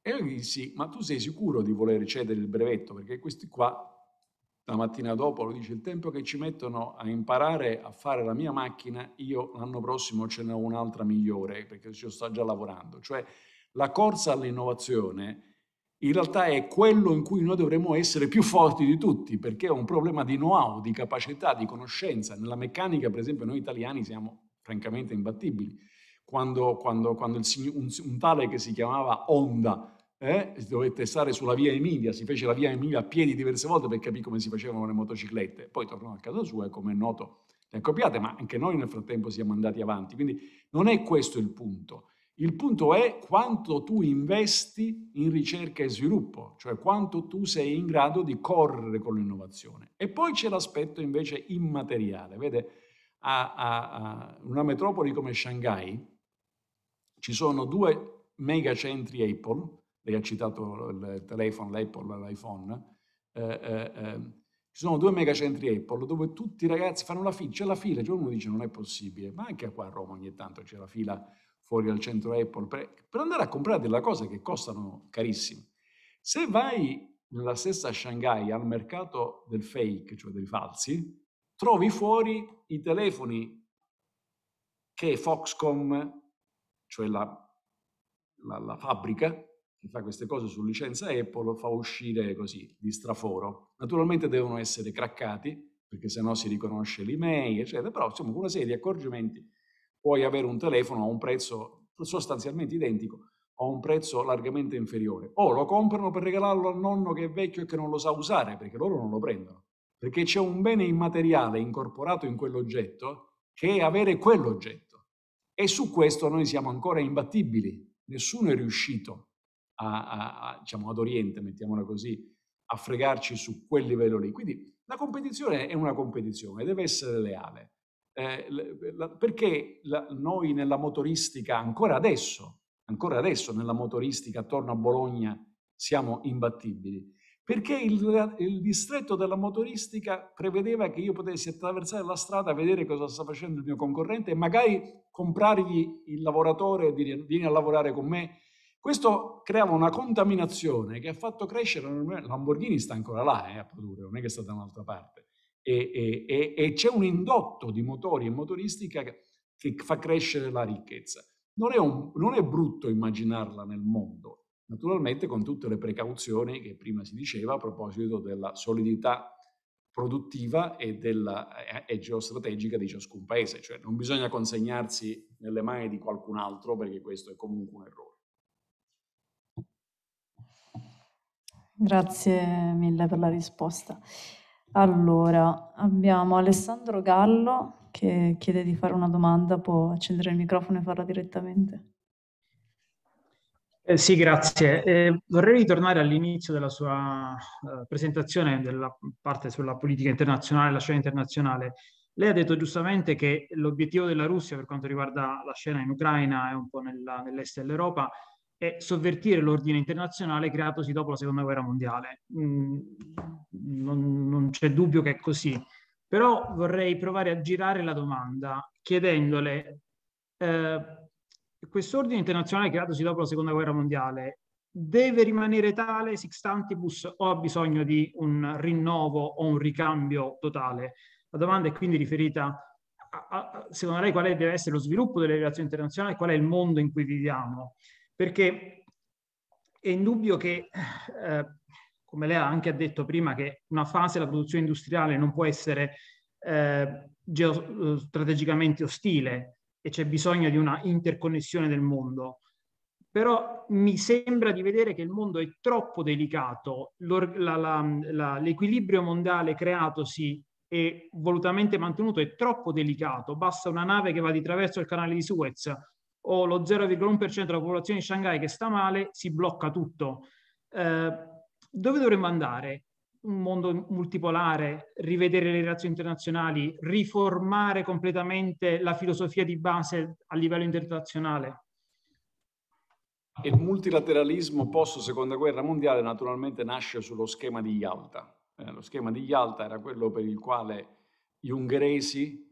E io gli dissi, ma tu sei sicuro di voler cedere il brevetto? Perché questi qua, la mattina dopo, lui dice, il tempo che ci mettono a imparare a fare la mia macchina, io l'anno prossimo ce ne ho un'altra migliore, perché ci sto già lavorando. Cioè, la corsa all'innovazione in realtà è quello in cui noi dovremmo essere più forti di tutti, perché è un problema di know-how, di capacità, di conoscenza. Nella meccanica, per esempio, noi italiani siamo francamente imbattibili. Quando un tale che si chiamava Honda dovette stare sulla via Emilia, si fece la via Emilia a piedi diverse volte per capire come si facevano le motociclette, poi tornò a casa sua e come è noto le ha copiate, ma anche noi nel frattempo siamo andati avanti, quindi non è questo il punto. Il punto è quanto tu investi in ricerca e sviluppo, cioè quanto tu sei in grado di correre con l'innovazione. E poi c'è l'aspetto invece immateriale, vede, a una metropoli come Shanghai ci sono 2 megacentri Apple, lei ha citato il telefono, l'Apple, l'iPhone, ci sono 2 megacentri Apple dove tutti i ragazzi fanno la fila, c'è la fila, uno dice non è possibile, ma anche qua a Roma ogni tanto c'è la fila fuori al centro Apple per andare a comprare delle cose che costano carissime. Se vai nella stessa Shanghai al mercato del fake, cioè dei falsi, trovi fuori i telefoni che Foxcom, cioè la fabbrica che fa queste cose su licenza Apple, fa uscire così, di straforo. Naturalmente devono essere craccati, perché sennò si riconosce l'email, eccetera, però insomma con una serie di accorgimenti puoi avere un telefono a un prezzo sostanzialmente identico, a un prezzo largamente inferiore. O lo comprano per regalarlo al nonno che è vecchio e che non lo sa usare, perché loro non lo prendono. Perché c'è un bene immateriale incorporato in quell'oggetto che è avere quell'oggetto. E su questo noi siamo ancora imbattibili. Nessuno è riuscito diciamo ad Oriente, mettiamola così, a fregarci su quel livello lì. Quindi la competizione è una competizione, deve essere leale. Perché noi nella motoristica, ancora adesso nella motoristica attorno a Bologna siamo imbattibili. Perché il distretto della motoristica prevedeva che io potessi attraversare la strada, vedere cosa sta facendo il mio concorrente e magari comprargli il lavoratore e dire vieni a lavorare con me. Questo creava una contaminazione che ha fatto crescere, Lamborghini sta ancora là a produrre, non è che è stata da un'altra parte, e c'è un indotto di motori e motoristica che fa crescere la ricchezza. Non è brutto immaginarla nel mondo. Naturalmente con tutte le precauzioni che prima si diceva a proposito della solidità produttiva e geostrategica di ciascun paese, cioè non bisogna consegnarsi nelle mani di qualcun altro perché questo è comunque un errore. Grazie mille per la risposta. Allora, abbiamo Alessandro Gallo che chiede di fare una domanda, può accendere il microfono e farla direttamente. Sì, grazie. Vorrei ritornare all'inizio della sua presentazione, della parte sulla politica internazionale, la scena internazionale. Lei ha detto giustamente che l'obiettivo della Russia per quanto riguarda la scena in Ucraina e un po' nell'est dell'Europa è sovvertire l'ordine internazionale creatosi dopo la Seconda Guerra Mondiale. Non c'è dubbio che è così. Però vorrei provare a girare la domanda chiedendole... quest'ordine internazionale creatosi dopo la Seconda Guerra Mondiale deve rimanere tale sixtantibus o ha bisogno di un rinnovo o un ricambio totale? La domanda è quindi riferita a secondo lei quale deve essere lo sviluppo delle relazioni internazionali, qual è il mondo in cui viviamo? Perché è indubbio che, come lei anche ha detto prima, che una fase della produzione industriale non può essere geostrategicamente ostile, e c'è bisogno di una interconnessione del mondo. Però mi sembra di vedere che il mondo è troppo delicato, l'equilibrio mondiale creatosi e volutamente mantenuto è troppo delicato, basta una nave che va di traverso il canale di Suez o lo 0,1% della popolazione di Shanghai che sta male, si blocca tutto. Dove dovremmo andare? Un mondo multipolare, rivedere le relazioni internazionali, riformare completamente la filosofia di base a livello internazionale? Il multilateralismo post seconda guerra mondiale naturalmente nasce sullo schema di Yalta. Lo schema di Yalta era quello per il quale gli ungheresi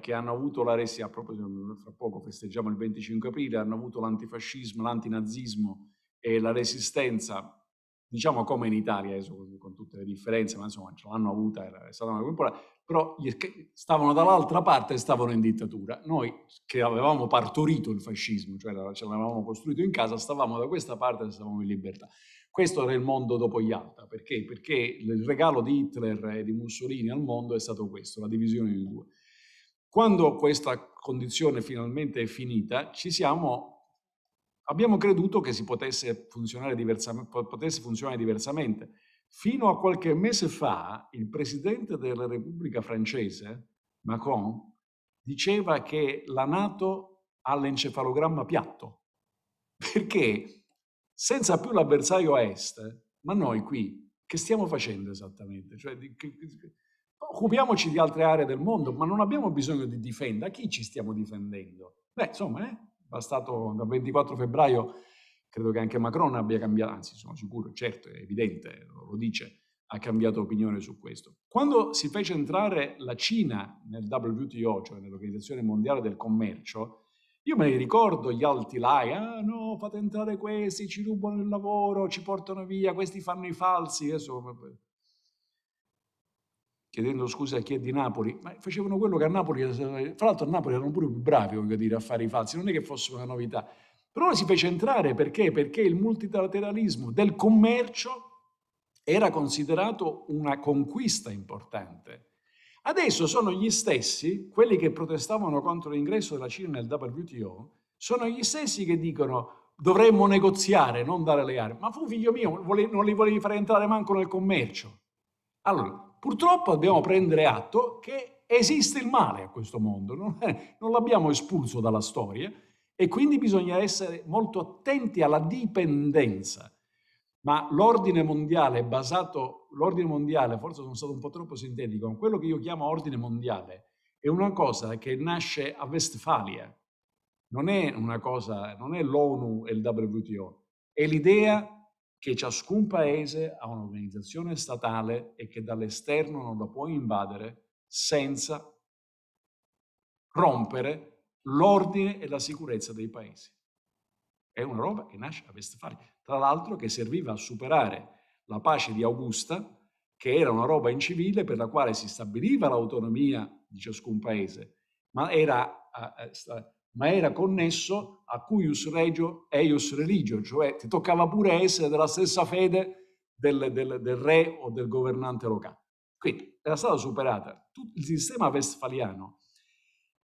che hanno avuto la resistenza, proprio fra poco festeggiamo il 25 aprile, hanno avuto l'antifascismo, l'antinazismo e la resistenza, diciamo come in Italia, con tutte le differenze, ma insomma ce l'hanno avuta, è stata una temporale, però stavano dall'altra parte e stavano in dittatura. Noi che avevamo partorito il fascismo, cioè ce l'avevamo costruito in casa, stavamo da questa parte e stavamo in libertà. Questo era il mondo dopo Yalta, perché? Perché il regalo di Hitler e di Mussolini al mondo è stato questo, la divisione in due. Quando questa condizione finalmente è finita, abbiamo creduto che si potesse funzionare diversamente. Fino a qualche mese fa il presidente della Repubblica francese, Macron, diceva che la NATO ha l'encefalogramma piatto, perché senza più l'avversario a est, ma noi qui che stiamo facendo esattamente? Cioè, occupiamoci di altre aree del mondo, ma non abbiamo bisogno di difendere. A chi ci stiamo difendendo? Beh, insomma, bastato dal 24 febbraio, credo che anche Macron abbia cambiato, anzi sono sicuro, certo, è evidente, lo dice, ha cambiato opinione su questo. Quando si fece entrare la Cina nel WTO, cioè nell'Organizzazione Mondiale del Commercio, io me ne ricordo gli altilai, ah no, fate entrare questi, ci rubano il lavoro, ci portano via, questi fanno i falsi. Adesso, chiedendo scusa a chi è di Napoli, ma facevano quello che a Napoli, fra l'altro a Napoli erano pure più bravi, voglio dire, a fare i falsi, non è che fosse una novità. Però si fece entrare perché? Perché il multilateralismo del commercio era considerato una conquista importante. Adesso sono gli stessi, quelli che protestavano contro l'ingresso della Cina nel WTO, sono gli stessi che dicono dovremmo negoziare, non dare le armi. Ma fu figlio mio, non li volevi fare entrare manco nel commercio. Allora, purtroppo dobbiamo prendere atto che esiste il male a questo mondo, non l'abbiamo espulso dalla storia e quindi bisogna essere molto attenti alla dipendenza. Ma l'ordine mondiale forse sono stato un po' troppo sintetico, ma quello che io chiamo ordine mondiale è una cosa che nasce a Westfalia, non è l'ONU e il WTO, è l'idea che ciascun paese ha un'organizzazione statale e che dall'esterno non la può invadere senza rompere l'ordine e la sicurezza dei paesi. È una roba che nasce a Westfalia, tra l'altro che serviva a superare la pace di Augusta, che era una roba incivile per la quale si stabiliva l'autonomia di ciascun paese, ma era connesso a cuius regio eius religio, cioè ti toccava pure essere della stessa fede del re o del governante locale. Quindi era stata superata tutto il sistema westfaliano.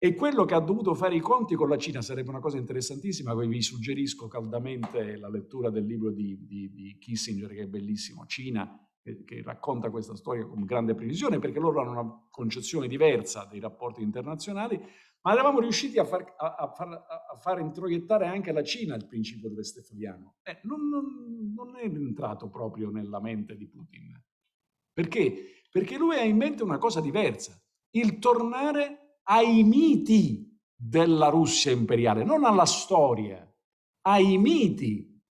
E quello che ha dovuto fare i conti con la Cina sarebbe una cosa interessantissima, che vi suggerisco caldamente la lettura del libro di Kissinger, che è bellissimo, Cina, che racconta questa storia con grande precisione, perché loro hanno una concezione diversa dei rapporti internazionali, ma eravamo riusciti a far introiettare anche alla Cina il principio westfaliano. Non è entrato proprio nella mente di Putin. Perché? Perché lui ha in mente una cosa diversa, il tornare ai miti della Russia imperiale, non alla storia, ai miti.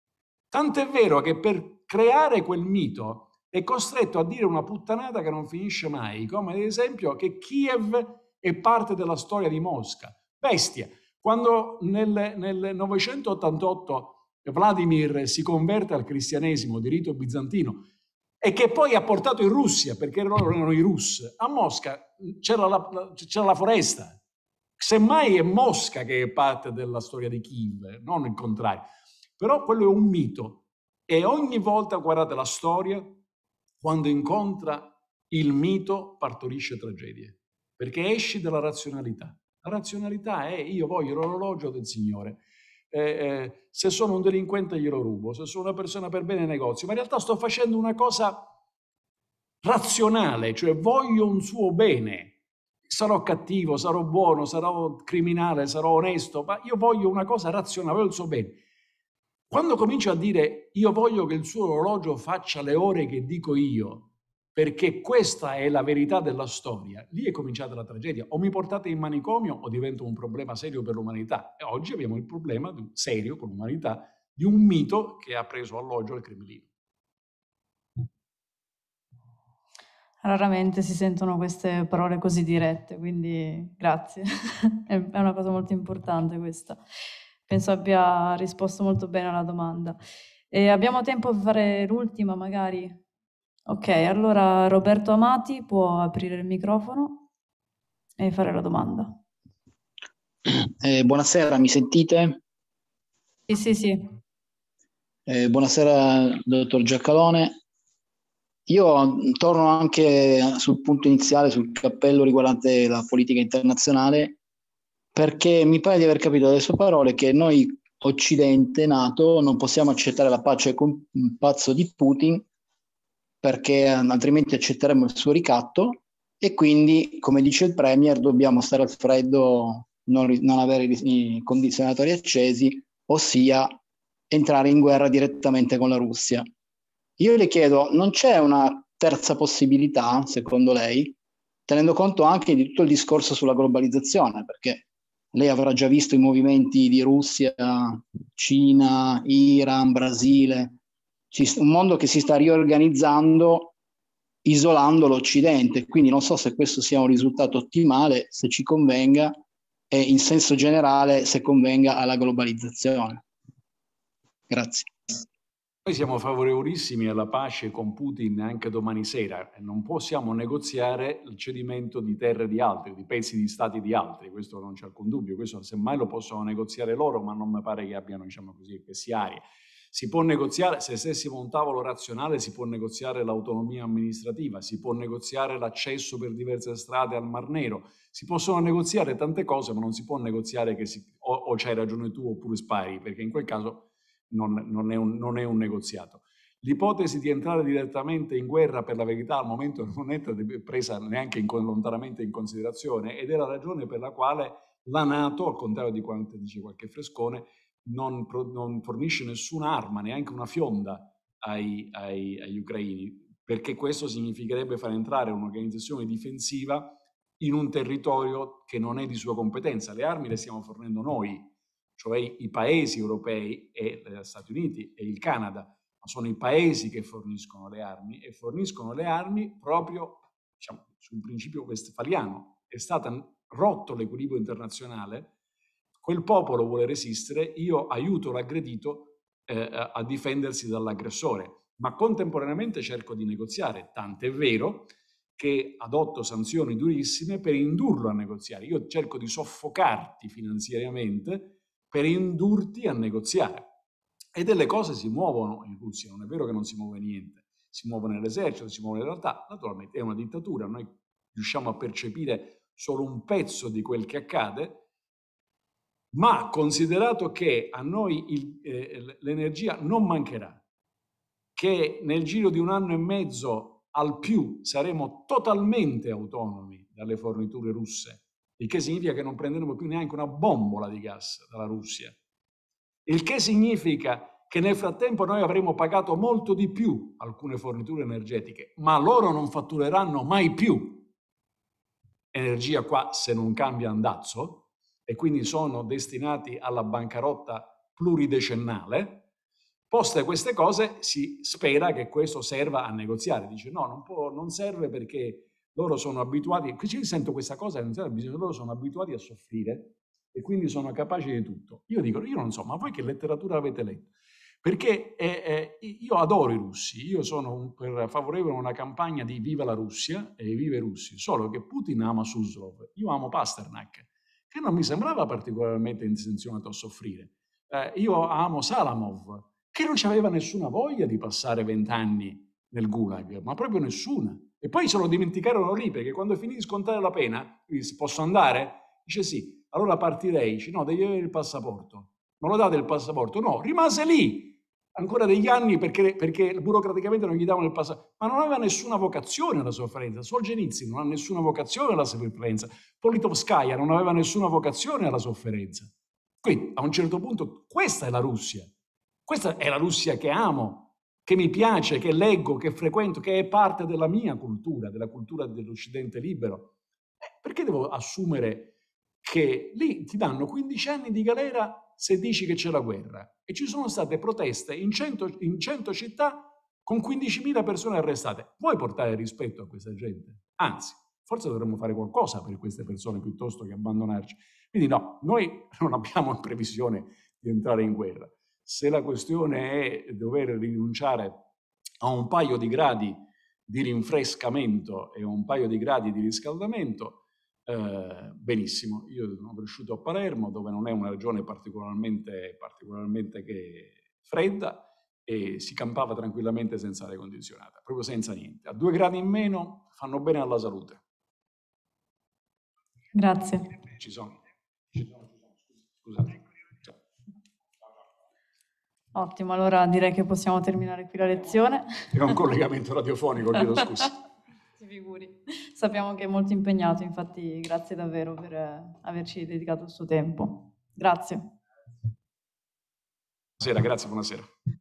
Tant'è vero che per creare quel mito è costretto a dire una puttanata che non finisce mai, come ad esempio che Kiev è parte della storia di Mosca. Bestia! Quando nel 988 Vladimir si converte al cristianesimo di rito bizantino, e che poi ha portato in Russia, perché loro erano i Rus. A Mosca c'era la foresta. Semmai è Mosca che è parte della storia di Kiev, non il contrario. Però quello è un mito. E ogni volta, guardate, la storia, quando incontra il mito, partorisce tragedie. Perché esci dalla razionalità. razionalità è: io voglio l'orologio del signore, se sono un delinquente glielo rubo, se sono una persona per bene negozio, ma in realtà sto facendo una cosa razionale, cioè voglio un suo bene. Sarò cattivo, sarò buono, sarò criminale, sarò onesto, ma io voglio una cosa razionale, voglio il suo bene. Quando comincio a dire io voglio che il suo orologio faccia le ore che dico io, perché questa è la verità della storia, lì è cominciata la tragedia. O mi portate in manicomio o divento un problema serio per l'umanità. E oggi abbiamo il problema serio con l'umanità di un mito che ha preso alloggio al Cremlino. Raramente si sentono queste parole così dirette, quindi grazie. È una cosa molto importante questa. Penso abbia risposto molto bene alla domanda. E abbiamo tempo per fare l'ultima magari? Ok, allora Roberto Amati può aprire il microfono e fare la domanda. Buonasera, mi sentite? Sì. Buonasera, dottor Giacalone. Io torno anche sul punto iniziale, sul cappello riguardante la politica internazionale, perché mi pare di aver capito dalle sue parole che noi, Occidente, NATO, non possiamo accettare la pace con un pazzo di Putin, perché altrimenti accetteremo il suo ricatto, e quindi, come dice il Premier, dobbiamo stare al freddo, non avere i condizionatori accesi, ossia entrare in guerra direttamente con la Russia. Io le chiedo, non c'è una terza possibilità, secondo lei, tenendo conto anche di tutto il discorso sulla globalizzazione, perché lei avrà già visto i movimenti di Russia, Cina, Iran, Brasile, un mondo che si sta riorganizzando isolando l'Occidente, quindi non so se questo sia un risultato ottimale, se ci convenga, e in senso generale se convenga alla globalizzazione. Grazie. Noi siamo favorevolissimi alla pace con Putin anche domani sera, non possiamo negoziare il cedimento di terre di altri, di pezzi di stati di altri, questo non c'è alcun dubbio, questo semmai lo possono negoziare loro, ma non mi pare che abbiano, diciamo così, queste aree. Si può negoziare, se stessimo a un tavolo razionale, si può negoziare l'autonomia amministrativa, si può negoziare l'accesso per diverse strade al Mar Nero, si possono negoziare tante cose, ma non si può negoziare che o c'hai ragione tu oppure spari, perché in quel caso non è un negoziato. L'ipotesi di entrare direttamente in guerra, per la verità, al momento non è presa neanche lontanamente in considerazione, ed è la ragione per la quale la NATO, al contrario di quanto dice qualche frescone, non fornisce nessun'arma, neanche una fionda agli ucraini, perché questo significherebbe far entrare un'organizzazione difensiva in un territorio che non è di sua competenza. Le armi le stiamo fornendo noi, cioè i paesi europei e gli Stati Uniti e il Canada, ma sono i paesi che forniscono le armi, e forniscono le armi proprio, diciamo, sul principio westfaliano. È stato rotto l'equilibrio internazionale, quel popolo vuole resistere, io aiuto l'aggredito a difendersi dall'aggressore, ma contemporaneamente cerco di negoziare, tant'è vero che adotto sanzioni durissime per indurlo a negoziare. Io cerco di soffocarti finanziariamente per indurti a negoziare. E delle cose si muovono in Russia, non è vero che non si muove niente, si muovono l'esercito, si muove in realtà, naturalmente è una dittatura, noi riusciamo a percepire solo un pezzo di quel che accade, ma considerato che a noi l'energia non mancherà, che nel giro di 1 anno e mezzo al più saremo totalmente autonomi dalle forniture russe, il che significa che non prenderemo più neanche una bombola di gas dalla Russia, il che significa che nel frattempo noi avremo pagato molto di più alcune forniture energetiche, ma loro non fattureranno mai più energia qua se non cambia andazzo, e quindi sono destinati alla bancarotta pluridecennale. Poste queste cose si spera che questo serva a negoziare, dice no, non serve perché loro sono abituati, qui sento questa cosa, loro sono abituati a soffrire e quindi sono capaci di tutto. Io dico, io non so, ma voi che letteratura avete letto? Perché io adoro i russi, io sono favorevole a una campagna di viva la Russia e viva i russi, solo che Putin ama Suslov, io amo Pasternak, che non mi sembrava particolarmente intenzionato a soffrire. Io amo Salamov, che non aveva nessuna voglia di passare 20 anni nel gulag, ma proprio nessuna. E poi se lo dimenticarono lì, perché quando finì di scontare la pena, gli disse, posso andare? Dice sì, allora partirei. Dice, no, devi avere il passaporto. Non lo date il passaporto? No, rimase lì ancora degli anni perché burocraticamente non gli davano il passaporto. Ma non aveva nessuna vocazione la sofferenza. Solzhenitsyn non ha nessuna vocazione alla sofferenza. Politkovskaya non aveva nessuna vocazione alla sofferenza. Quindi a un certo punto questa è la Russia. Questa è la Russia che amo, che mi piace, che leggo, che frequento, che è parte della mia cultura, della cultura dell'Occidente libero. Perché devo assumere che lì ti danno 15 anni di galera se dici che c'è la guerra? E ci sono state proteste in 100 città con 15.000 persone arrestate. Vuoi portare rispetto a questa gente? Anzi, forse dovremmo fare qualcosa per queste persone piuttosto che abbandonarci. Quindi no, noi non abbiamo in previsione di entrare in guerra. Se la questione è dover rinunciare a un paio di gradi di rinfrescamento e un paio di gradi di riscaldamento, benissimo. Io sono cresciuto a Palermo, dove non è una regione particolarmente che fredda, e si campava tranquillamente senza aria condizionata, proprio senza niente. A 2 gradi in meno fanno bene alla salute. Grazie. Ci sono. Scusate. Ottimo, allora direi che possiamo terminare qui la lezione. È un collegamento radiofonico, chiedo scusa. Si figuri, sappiamo che è molto impegnato, infatti grazie davvero per averci dedicato il suo tempo. Grazie. Buonasera, grazie, buonasera.